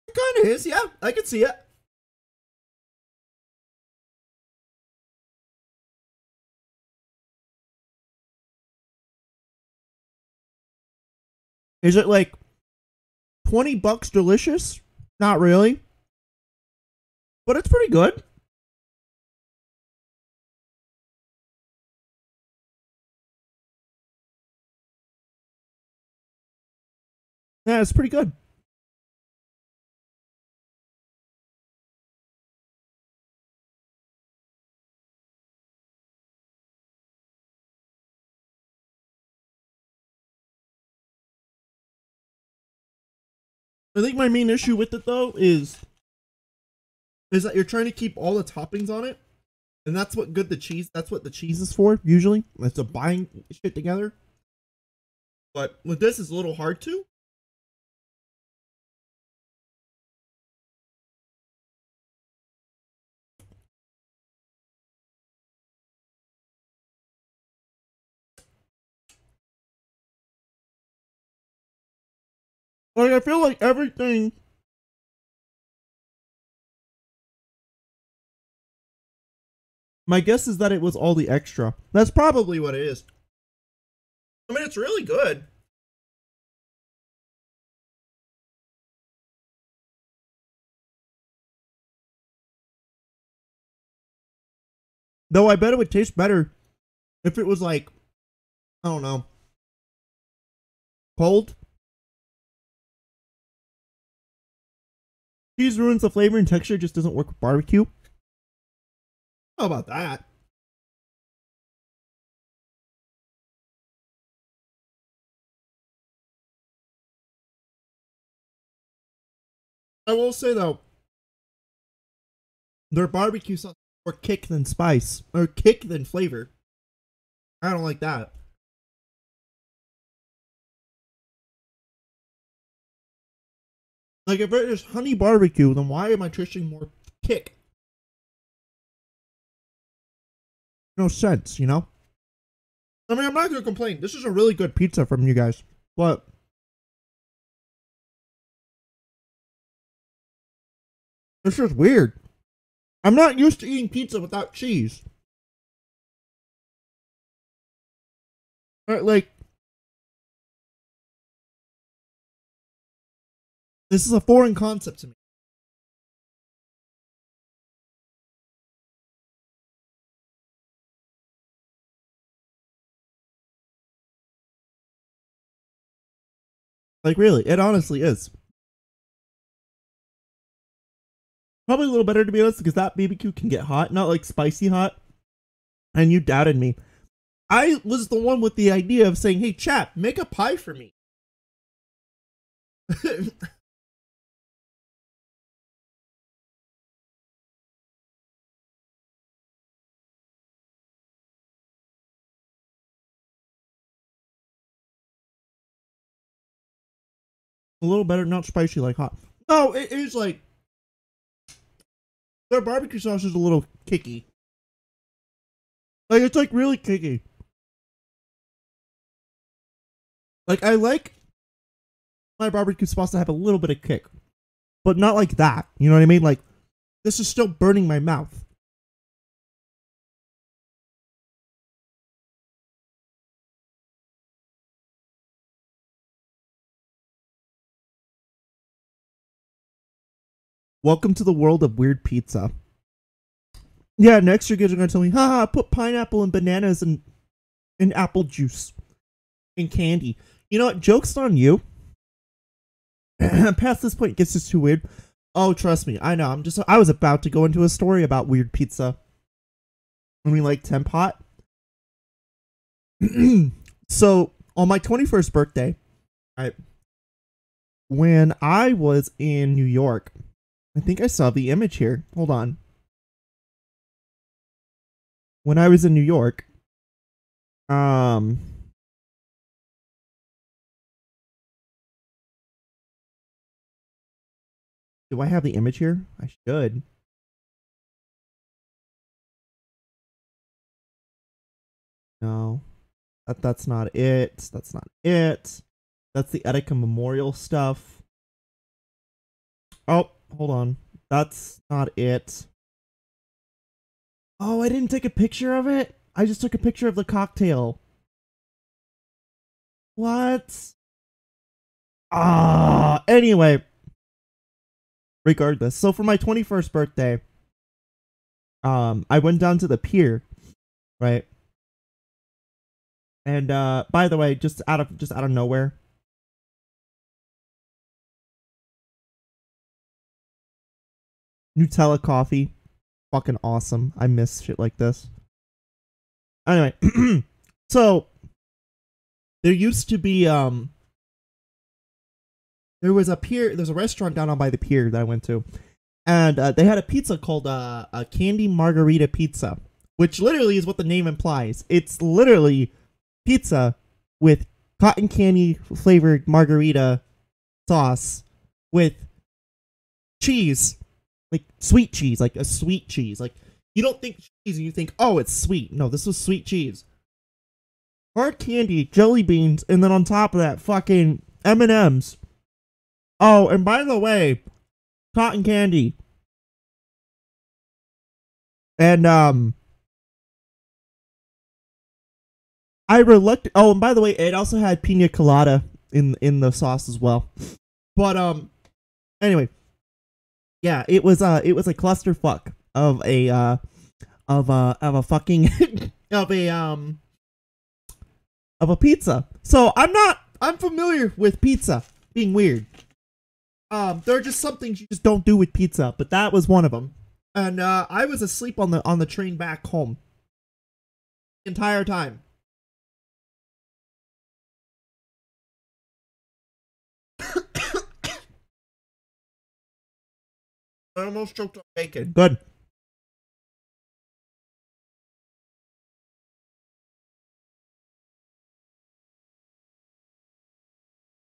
it kind of is, yeah. I can see it. Is it like twenty bucks delicious? Not really. But it's pretty good. Yeah, it's pretty good. I think my main issue with it though is is that you're trying to keep all the toppings on it, and that's what good the cheese that's what the cheese is for usually. It's to bind shit together. But with this, it's a little hard to. Like, I feel like everything my guess is that it was all the extra. That's probably what it is. I mean, it's really good. Though I bet it would taste better if it was like, I don't know, cold. Cheese ruins the flavor and texture, just doesn't work with barbecue. How about that? I will say though, their barbecue sauce more kick than spice, or kick than flavor. I don't like that. Like, if it is honey barbecue, then why am I tasting more kick? No sense, you know? I mean, I'm not going to complain. This is a really good pizza from you guys. But it's just weird. I'm not used to eating pizza without cheese. Right, like, this is a foreign concept to me. Like, really, it honestly is. Probably a little better, to be honest, because that B B Q can get hot, not like spicy hot. And you doubted me. I was the one with the idea of saying, hey, chat, make a pie for me. A little better, not spicy, like hot. No, it is like, their barbecue sauce is a little kicky. Like, it's like really kicky. Like, I like my barbecue sauce to have a little bit of kick, but not like that. You know what I mean? Like, this is still burning my mouth. Welcome to the world of weird pizza. Yeah, next you guys are going to tell me, haha, put pineapple and bananas and, and apple juice and candy. You know what? Joke's on you. Past this point, it gets just too weird. Oh, trust me. I know. I'm just, I was about to go into a story about weird pizza. I mean, like tempot. So, on my twenty-first birthday, I, when I was in New York, I think I saw the image here. Hold on. When I was in New York, um, do I have the image here? I should. No, that, that's not it. That's not it. That's the Etika Memorial stuff. Oh, hold on. That's not it. Oh, I didn't take a picture of it. I just took a picture of the cocktail. What? Ah, anyway. Regardless, so for my twenty-first birthday, um, I went down to the pier, right? And uh, by the way, just out of just out of nowhere. Nutella coffee. Fucking awesome. I miss shit like this. Anyway, so there used to be um there was a pier, there's a restaurant down on by the pier that I went to, and uh, they had a pizza called uh, a Candy Margarita Pizza, which literally is what the name implies. It's literally pizza with cotton candy flavored margarita sauce with cheese, like sweet cheese, like a sweet cheese. Like, you don't think cheese and you think, oh, it's sweet. No, this was sweet cheese. Hard candy, jelly beans, and then on top of that, fucking M and M's. Oh, and by the way, cotton candy. And, um, I reluctant, oh, and by the way, it also had pina colada in, in the sauce as well. But, um, anyway, yeah, it was, uh, it was a clusterfuck of a, uh, of a, of a fucking, of a, um, of a pizza. So, I'm not, I'm familiar with pizza being weird. Um, there are just some things you just don't do with pizza, but that was one of them. And uh, I was asleep on the on the train back home the entire time. I almost choked on bacon. Good.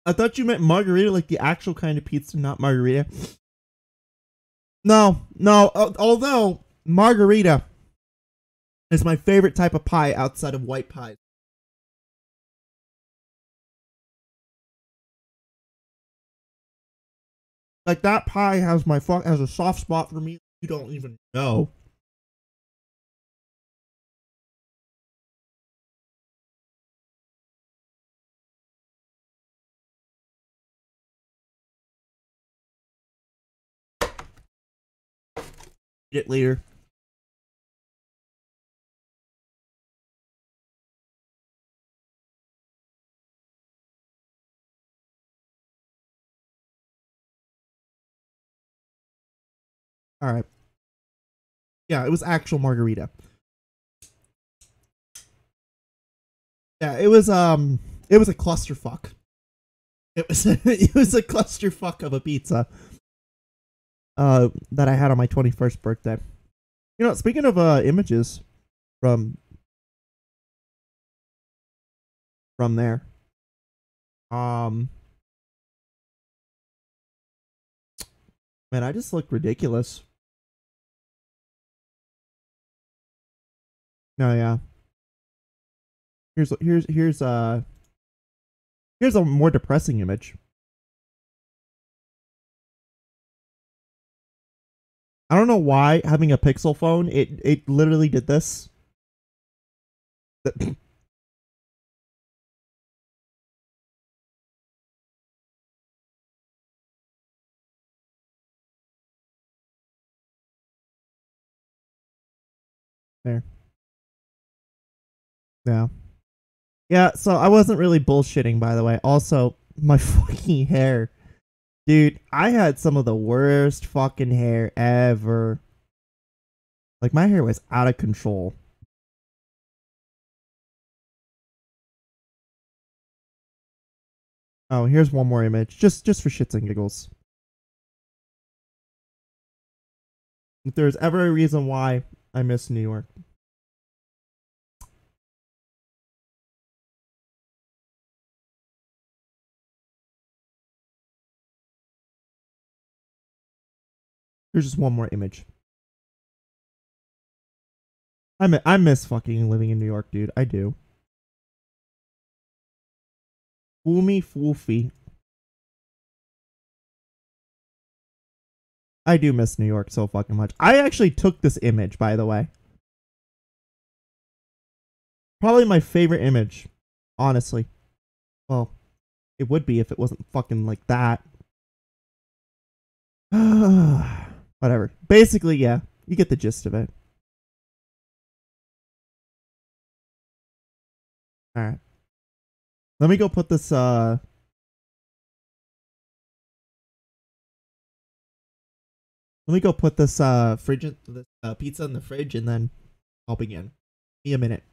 I thought you meant margarita, like the actual kind of pizza, not margarita. No, no, although margarita is my favorite type of pie outside of white pies. Like, that pie has my fuck has a soft spot for me. You don't even know. It later. All right. Yeah, it was actual margarita. Yeah, it was um, it was a clusterfuck. It was a, it was a clusterfuck of a pizza. Uh, that I had on my twenty-first birthday. You know, speaking of uh, images from from there, um, man, I just look ridiculous. No, yeah. Here's here's here's uh here's a more depressing image. I don't know why having a Pixel phone, it, it literally did this. There. Yeah. Yeah, so I wasn't really bullshitting, by the way. Also, my fucking hair. Dude, I had some of the worst fucking hair ever. Like, my hair was out of control. Oh, here's one more image, just just for shits and giggles. If there's ever a reason why I miss New York. Here's just one more image. I miss, I miss fucking living in New York, dude. I do. Woofy Woofy. I do miss New York so fucking much. I actually took this image, by the way. Probably my favorite image, honestly. Well, it would be if it wasn't fucking like that. Whatever. Basically, yeah, you get the gist of it. All right. Let me go put this, uh... Let me go put this, uh, fridge, this, uh, pizza in the fridge, and then I'll begin. Be a minute.